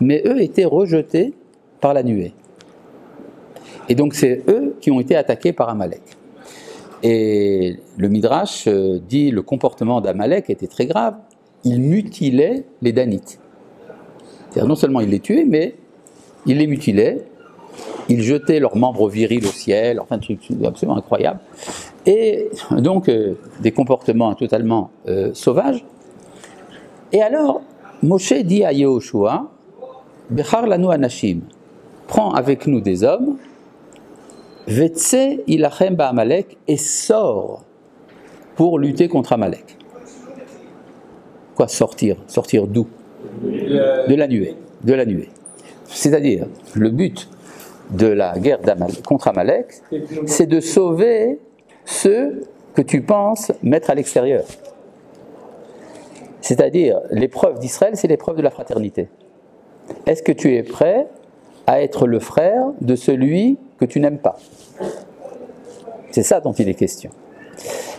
mais eux étaient rejetés par la nuée. Et donc c'est eux qui ont été attaqués par Amalek. Et le Midrash dit le comportement d'Amalek était très grave. Il mutilait les Danites. C'est-à-dire non seulement il les tuait, mais il les mutilait. Il jetait leurs membres virils au ciel, enfin un truc absolument incroyable. Et donc euh, des comportements totalement euh, sauvages. Et alors, Moshe dit à Yehoshua, « Bechar lanu anashim »« Prends avec nous des hommes » Vetse ilachem ba Amalek et sort pour lutter contre Amalek. Quoi sortir? Sortir d'où? De la nuée. De la nuée. C'est-à-dire, le but de la guerre d'Amalek, contre Amalek, c'est de sauver ceux que tu penses mettre à l'extérieur. C'est-à-dire, l'épreuve d'Israël, c'est l'épreuve de la fraternité. Est-ce que tu es prêt à être le frère de celui que tu n'aimes pas? C'est ça dont il est question.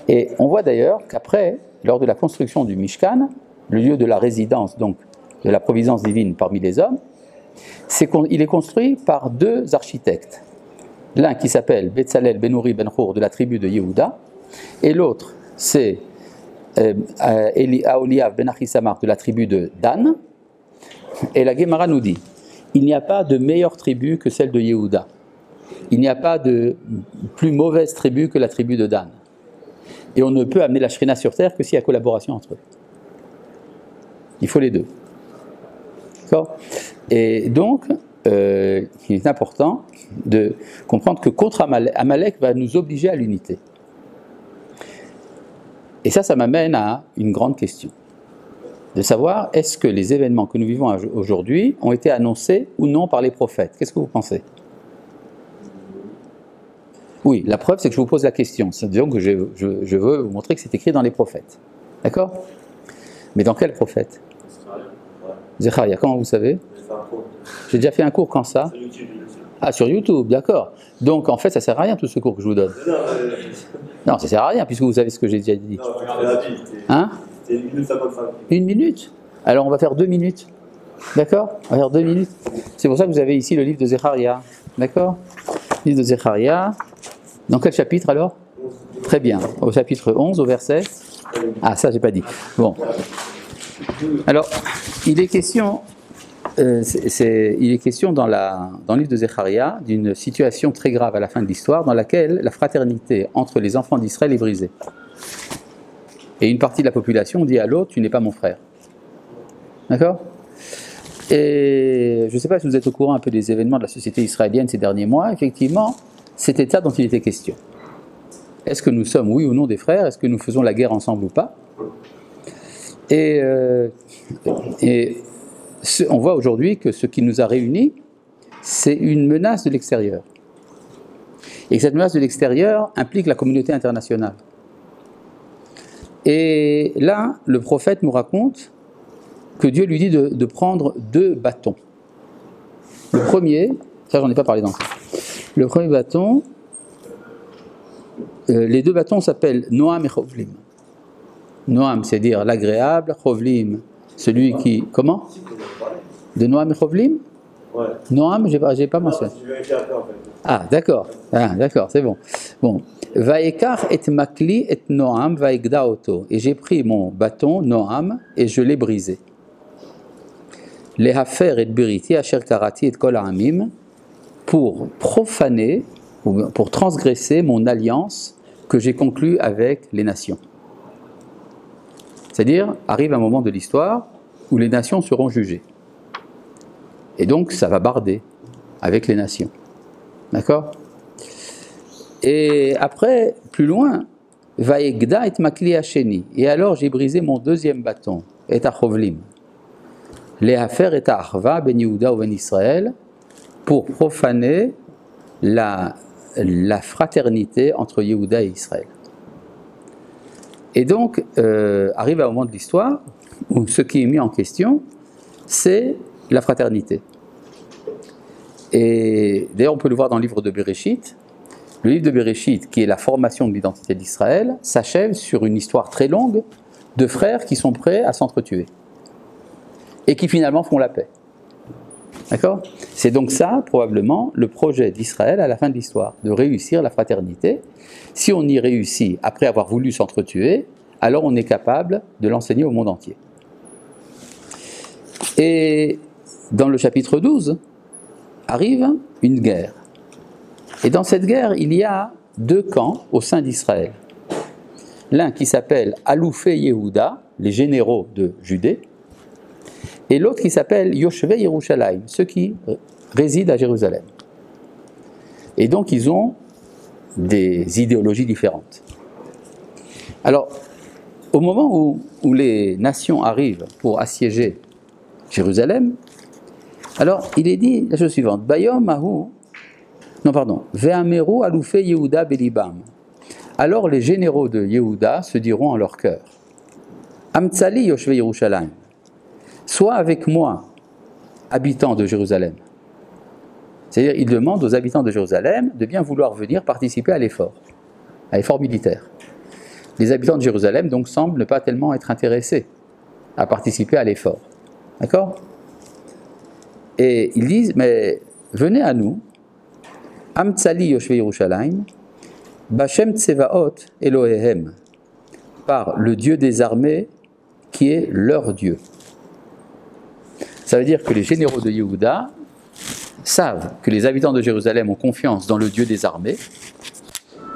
Et on voit d'ailleurs qu'après, lors de la construction du Mishkan, le lieu de la résidence, donc de la providence divine parmi les hommes, c'est qu'il est construit par deux architectes. L'un qui s'appelle Betzalel Benouri Benchour de la tribu de Yehuda, et l'autre c'est euh, Aoliav Benachissamar de la tribu de Dan. Et la Gemara nous dit, il n'y a pas de meilleure tribu que celle de Yehuda. Il n'y a pas de plus mauvaise tribu que la tribu de Dan. Et on ne peut amener la Shrina sur terre que s'il y a collaboration entre eux. Il faut les deux. D'accord? Et donc, euh, il est important de comprendre que contre Amalek, Amalek va nous obliger à l'unité. Et ça, ça m'amène à une grande question. de savoir est-ce que les événements que nous vivons aujourd'hui ont été annoncés ou non par les prophètes. Qu'est-ce que vous pensez? Oui, la preuve, c'est que je vous pose la question. C'est-à-dire que je, je, je veux vous montrer que c'est écrit dans les prophètes. D'accord? Mais dans quel prophète? Zécharia. Comment vous savez? J'ai déjà fait un cours quand ça? Ah, sur YouTube, d'accord. Donc, en fait, ça ne sert à rien, tout ce cours que je vous donne. Non, ça ne sert à rien, puisque vous savez ce que j'ai déjà dit. Non, regardez la vie. Hein? C'était une minute cinquante-cinq. Une minute? Alors, on va faire deux minutes. D'accord? On va faire deux minutes. C'est pour ça que vous avez ici le livre de Zécharia. D'accord? Le livre de Zécharia. Dans quel chapitre, alors? Très bien. Au chapitre onze, au verset... Ah, ça, j'ai pas dit. Bon. Alors, il est question... Euh, c'est, c'est, il est question dans, la, dans le livre de Zécharia d'une situation très grave à la fin de l'histoire dans laquelle la fraternité entre les enfants d'Israël est brisée. Et une partie de la population dit à l'autre « tu n'es pas mon frère ». D'accord? Et je ne sais pas si vous êtes au courant un peu des événements de la société israélienne ces derniers mois, effectivement, c'était ça dont il était question. Est-ce que nous sommes oui ou non des frères? Est-ce que nous faisons la guerre ensemble ou pas? Et... Euh, et on voit aujourd'hui que ce qui nous a réunis, c'est une menace de l'extérieur. Et cette menace de l'extérieur implique la communauté internationale. Et là, le prophète nous raconte que Dieu lui dit de, de prendre deux bâtons. Le premier, ça j'en ai pas parlé dans ça. Le premier bâton, euh, les deux bâtons s'appellent Noam et Chovlim. Noam, c'est dire l'agréable, Chovlim, celui qui... Comment? De Noam et Chovlim? Ouais. Noam, j'ai pas, j'ai pas mentionné. Ah, d'accord. Ah, d'accord, c'est bon. Bon. Vayekar et makli et Noam vaegda oto. Et j'ai pris mon bâton, Noam, et je l'ai brisé. Les hafer et biriti, asher karati et kol ha'amim, pour profaner, pour transgresser mon alliance que j'ai conclue avec les nations. C'est-à-dire, arrive un moment de l'histoire où les nations seront jugées. Et donc, ça va barder avec les nations. D'accord? Et après, plus loin, « Vaegda et makli hacheni » et alors j'ai brisé mon deuxième bâton, « et achovlim »« Les affaires et acharva ben Yehuda ou ben Israël » pour profaner la, la fraternité entre Yehuda et Israël. Et donc, euh, arrive un moment de l'histoire où ce qui est mis en question, c'est la fraternité. Et d'ailleurs, on peut le voir dans le livre de Bereshit. Le livre de Bereshit, qui est la formation de l'identité d'Israël, s'achève sur une histoire très longue de frères qui sont prêts à s'entretuer et qui finalement font la paix. D'accord? C'est donc ça, probablement, le projet d'Israël à la fin de l'histoire, de réussir la fraternité. Si on y réussit après avoir voulu s'entretuer, alors on est capable de l'enseigner au monde entier. Et dans le chapitre douze, arrive une guerre. Et dans cette guerre, il y a deux camps au sein d'Israël. L'un qui s'appelle Aloufé Yehuda, les généraux de Judée, et l'autre qui s'appelle Yoshve Yerushalayim, ceux qui résident à Jérusalem. Et donc ils ont des idéologies différentes. Alors, au moment où, où les nations arrivent pour assiéger Jérusalem, alors il est dit la chose suivante, Bayomahu, non pardon, Ve'ameru aloufé Yehuda belibam. Alors les généraux de Yehuda se diront en leur cœur, Amtsali Yoshve Yerushalayim. Sois avec moi, habitants de Jérusalem. C'est-à-dire, il demande aux habitants de Jérusalem de bien vouloir venir participer à l'effort, à l'effort militaire. Les habitants de Jérusalem, donc, semblent ne pas tellement être intéressés à participer à l'effort. D'accord? Et ils disent, mais venez à nous, Amtsali Yoshve Yerushalayim, Bashem Tsevaot Elohehem, par le Dieu des armées qui est leur Dieu. Ça veut dire que les généraux de Yehuda savent que les habitants de Jérusalem ont confiance dans le Dieu des armées,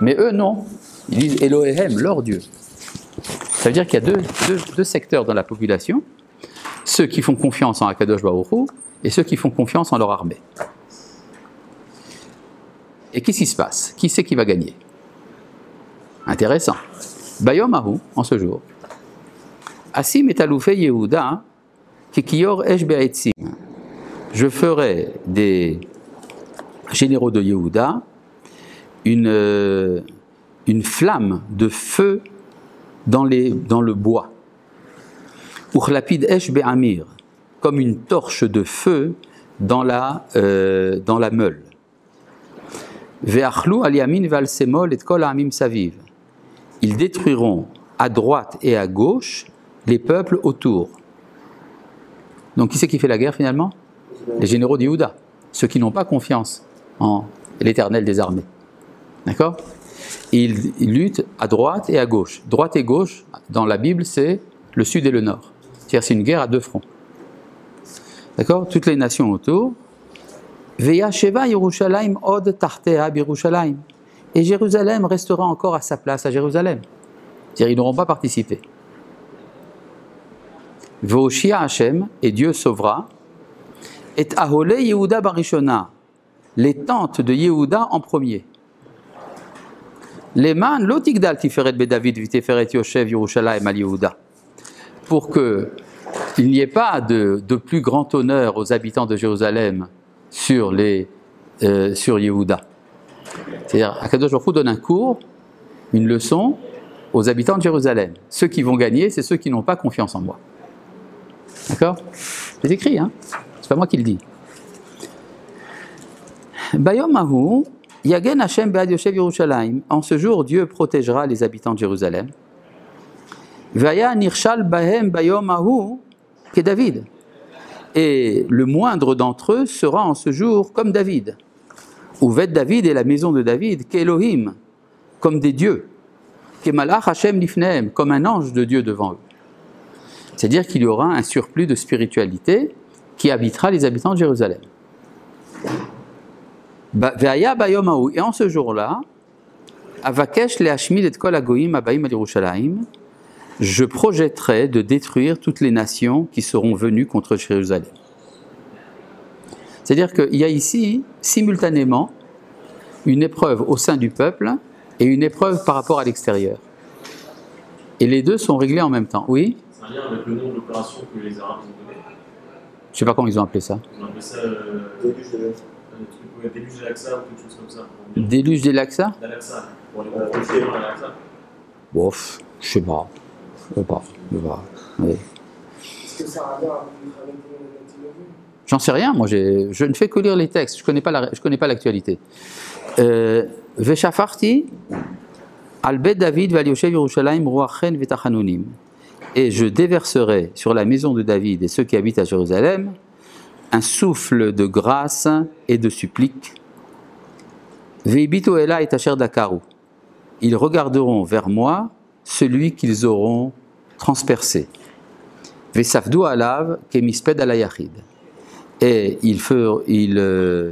mais eux non. Ils disent Elohehem, leur Dieu. Ça veut dire qu'il y a deux, deux, deux secteurs dans la population, ceux qui font confiance en Akadosh-Baoukou et ceux qui font confiance en leur armée. Et qu'est-ce qui se passe? Qui c'est qui va gagner? Intéressant. Bayom Ahou, en ce jour. Asim et Aloufé Yehuda, Kikior Esh Be'etzim. Je ferai des généraux de Yehuda une, une flamme de feu dans, les, dans le bois. Uchlapid Esh Be'amir, comme une torche de feu dans la, euh, dans la meule. Ve'achlou aliamin valsemol et kol amim saviv. Ils détruiront à droite et à gauche les peuples autour. Donc qui c'est qui fait la guerre finalement? Les généraux de Yehuda, ceux qui n'ont pas confiance en l'Éternel des armées. D'accord? Ils, ils luttent à droite et à gauche. Droite et gauche, dans la Bible, c'est le sud et le nord. C'est-à-dire c'est une guerre à deux fronts. D'accord? Toutes les nations autour. Veyasheva Yerushalayim od tartea birushalayim. Et Jérusalem restera encore à sa place à Jérusalem. C'est-à-dire ils n'auront pas participé. Voshia Hashem, et Dieu sauvera. Et Ahole Yehuda Barishona, les tentes de Yehuda en premier. Les man l'otigdal tiferet bedavid viteferet yoshev Yerushalayim al Yehuda. Pour qu'il n'y ait pas de, de plus grand honneur aux habitants de Jérusalem sur, les, euh, sur Yehuda. C'est-à-dire, Akadosh-Baoukou donne un cours, une leçon aux habitants de Jérusalem. Ceux qui vont gagner, c'est ceux qui n'ont pas confiance en moi. D'accord? C'est écrit, hein? C'est pas moi qui le dis. Bayomahou, Yagen Hashem Be'ad Yoshev Yerushalayim. En ce jour, Dieu protégera les habitants de Jérusalem. Vaya Nirshal Bahem Bayomahou, qu'est David. Et le moindre d'entre eux sera en ce jour comme David. Ouvet David et la maison de David, qu'Elohim, comme des dieux, qu'Emalach Hashem Lifnehem, comme un ange de Dieu devant eux. C'est-à-dire qu'il y aura un surplus de spiritualité qui habitera les habitants de Jérusalem. Ve'aya bayomahu, et en ce jour-là, avakesh le'ashmid et kol hagoyim abayim al Yerushalayim, je projetterai de détruire toutes les nations qui seront venues contre Jérusalem. C'est-à-dire qu'il y a ici, simultanément, une épreuve au sein du peuple et une épreuve par rapport à l'extérieur. Et les deux sont réglés en même temps. Oui? C'est un lien avec le nom de l'opération que les Arabes ont donné. Je ne sais pas comment ils ont appelé ça. Ils ont appelé ça euh, déluge de l'Aqsa. Déluge de l'Aqsa ou quelque chose comme ça. Déluge de l'Aqsa? De l'Aqsa. Pour les protéger de l'Aqsa. Ouf, je sais pas. Je sais pas. Je sais pas. Oui. Est-ce que ça a rapport avec J'en sais rien, moi je ne fais que lire les textes, je ne connais pas l'actualité. Veshafarti, Albed David, Valioshev Yerushalayim, Ruachen, Vetachanonim. Et je déverserai sur la maison de David et ceux qui habitent à Jérusalem un souffle de grâce et de supplique. Veibito Ela et Tacher Dakaru. Ils regarderont vers moi celui qu'ils auront transpercé. Vesafdou Alav, Kemisped Alayachid. Et ils, feront, ils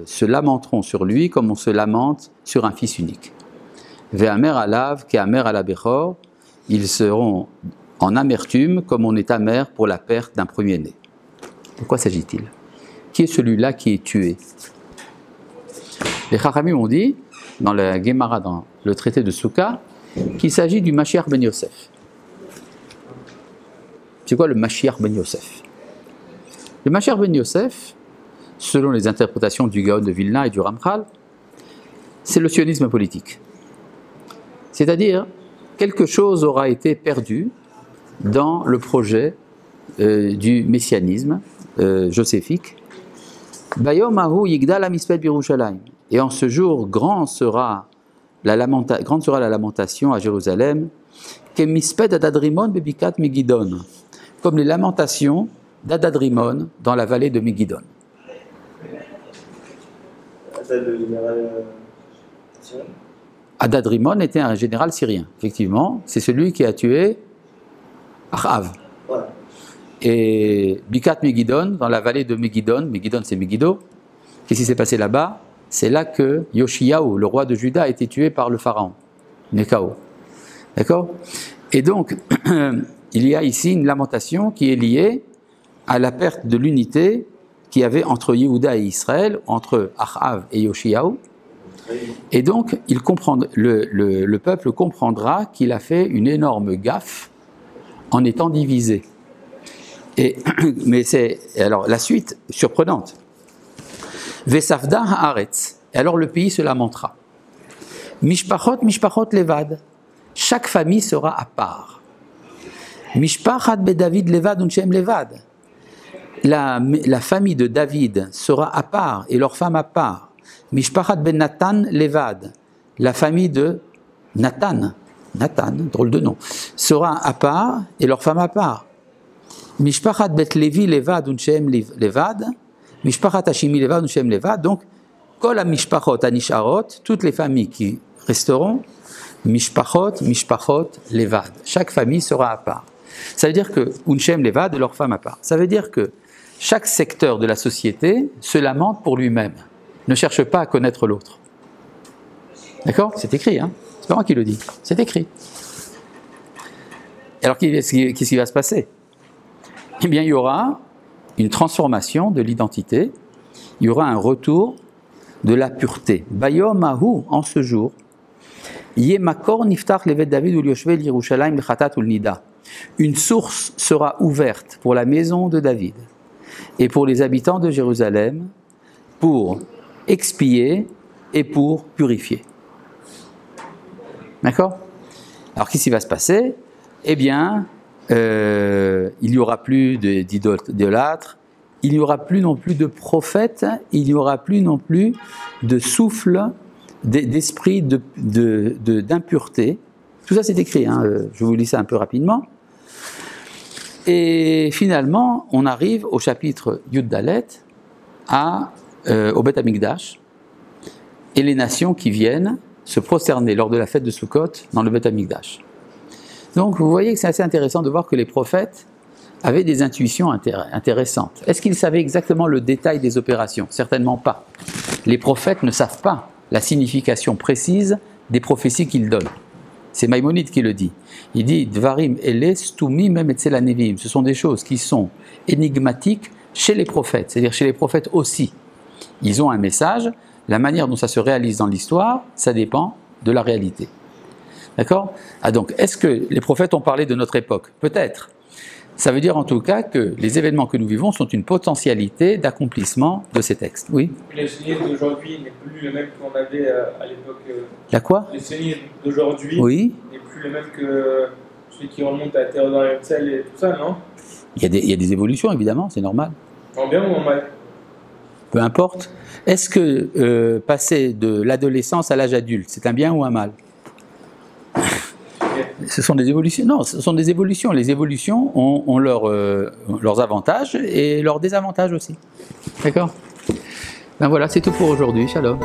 se lamenteront sur lui comme on se lamente sur un fils unique. Vayomer alav ke'amer ala bechor, ils seront en amertume comme on est amer pour la perte d'un premier-né. De quoi s'agit-il? Qui est celui-là qui est tué? Les Chachamim ont dit, dans la Gemara, dans le traité de Souka, qu'il s'agit du Mashiach ben Yosef. C'est quoi le Mashiach ben Yosef? Le Mashiach ben Yosef, selon les interprétations du Gaon de Vilna et du Ramchal, c'est le sionisme politique. C'est-à-dire, quelque chose aura été perdu dans le projet euh, du messianisme euh, joséphique. Bayomahu yigdal amisped birushalayim. Et en ce jour, grande sera la lamentation à Jérusalem, kemisped adadrimon bebikat megidon, comme les lamentations d'Adadrimon dans la vallée de Megiddo. Adadrimon était un général syrien, effectivement. C'est celui qui a tué Ahav. Voilà. Et Bikat Megiddo, dans la vallée de Megiddo, Megiddo c'est Megiddo, qu'est-ce qui s'est passé là-bas? C'est là que Yoshiyahou, le roi de Juda, a été tué par le pharaon, Nekao. D'accord? Et donc, il y a ici une lamentation qui est liée à la perte de l'unité qu'il y avait entre Yehuda et Israël, entre Ahav et Yoshiyahou. Et donc, il comprend, le, le, le peuple comprendra qu'il a fait une énorme gaffe en étant divisé. Et, mais c'est, alors la suite, surprenante. Vesafda haaretz. Et alors le pays se lamentera. Mishpachot, mishpachot levad. Chaque famille sera à part. Mishpachat be David levad unchem levad. La, la famille de David sera à part et leur femme à part. Mishpachat ben Nathan levad. La famille de Nathan, Nathan, drôle de nom, sera à part et leur femme à part. Mishpachat bet Levi levad unchem levad. Mishpachat hashimi levad unchem levad. Donc, kol ha-mishpachot ha-nisharot, toutes les familles qui resteront. Mishpachot, mishpachot, levad. Chaque famille sera à part. Ça veut dire que, unchem levad, leur femme à part. Ça veut dire que chaque secteur de la société se lamente pour lui-même, ne cherche pas à connaître l'autre. D'accord? C'est écrit, hein? C'est pas moi qui le dis. C'est écrit. Alors, qu'est-ce qui, qu'est-ce qui va se passer? Eh bien, il y aura une transformation de l'identité, il y aura un retour de la pureté. Bayom ahou, en ce jour, une source sera ouverte pour la maison de David et pour les habitants de Jérusalem pour expier et pour purifier. D'accord? Alors qu'est-ce qui va se passer? Eh bien, euh, il n'y aura plus d'idolâtres, il n'y aura plus non plus de prophètes, il n'y aura plus non plus de souffle d'esprit de, de, de, d'impureté. Tout ça c'est écrit, hein, je vous lis ça un peu rapidement. Et finalement, on arrive au chapitre Yud-Dalet, euh, au Beth Amikdash, et les nations qui viennent se prosterner lors de la fête de Sukkot dans le Beth Amikdash. Donc vous voyez que c'est assez intéressant de voir que les prophètes avaient des intuitions intér- intéressantes. Est-ce qu'ils savaient exactement le détail des opérations? Certainement pas. Les prophètes ne savent pas la signification précise des prophéties qu'il donne. C'est Maïmonide qui le dit. Il dit « Dvarim eles tumim et etzel hanevim ». Ce sont des choses qui sont énigmatiques chez les prophètes, c'est-à-dire chez les prophètes aussi. Ils ont un message, la manière dont ça se réalise dans l'histoire, ça dépend de la réalité. D'accord? Ah donc, est-ce que les prophètes ont parlé de notre époque? Peut-être. Ça veut dire en tout cas que les événements que nous vivons sont une potentialité d'accomplissement de ces textes. Oui. Les séismes d'aujourd'hui n'est plus le même qu'on avait à l'époque. La quoi? Les séismes d'aujourd'hui oui. n'est plus le même que celui qui remonte à Théodore Herzl et tout ça, non? Il y a des, il y a des évolutions évidemment, c'est normal. En bien ou en mal? Peu importe. Est-ce que euh, passer de l'adolescence à l'âge adulte, c'est un bien ou un mal? Ce sont des évolutions. Non, ce sont des évolutions. Les évolutions ont, ont leur, euh, leurs avantages et leurs désavantages aussi. D'accord? Ben voilà, c'est tout pour aujourd'hui. Shalom.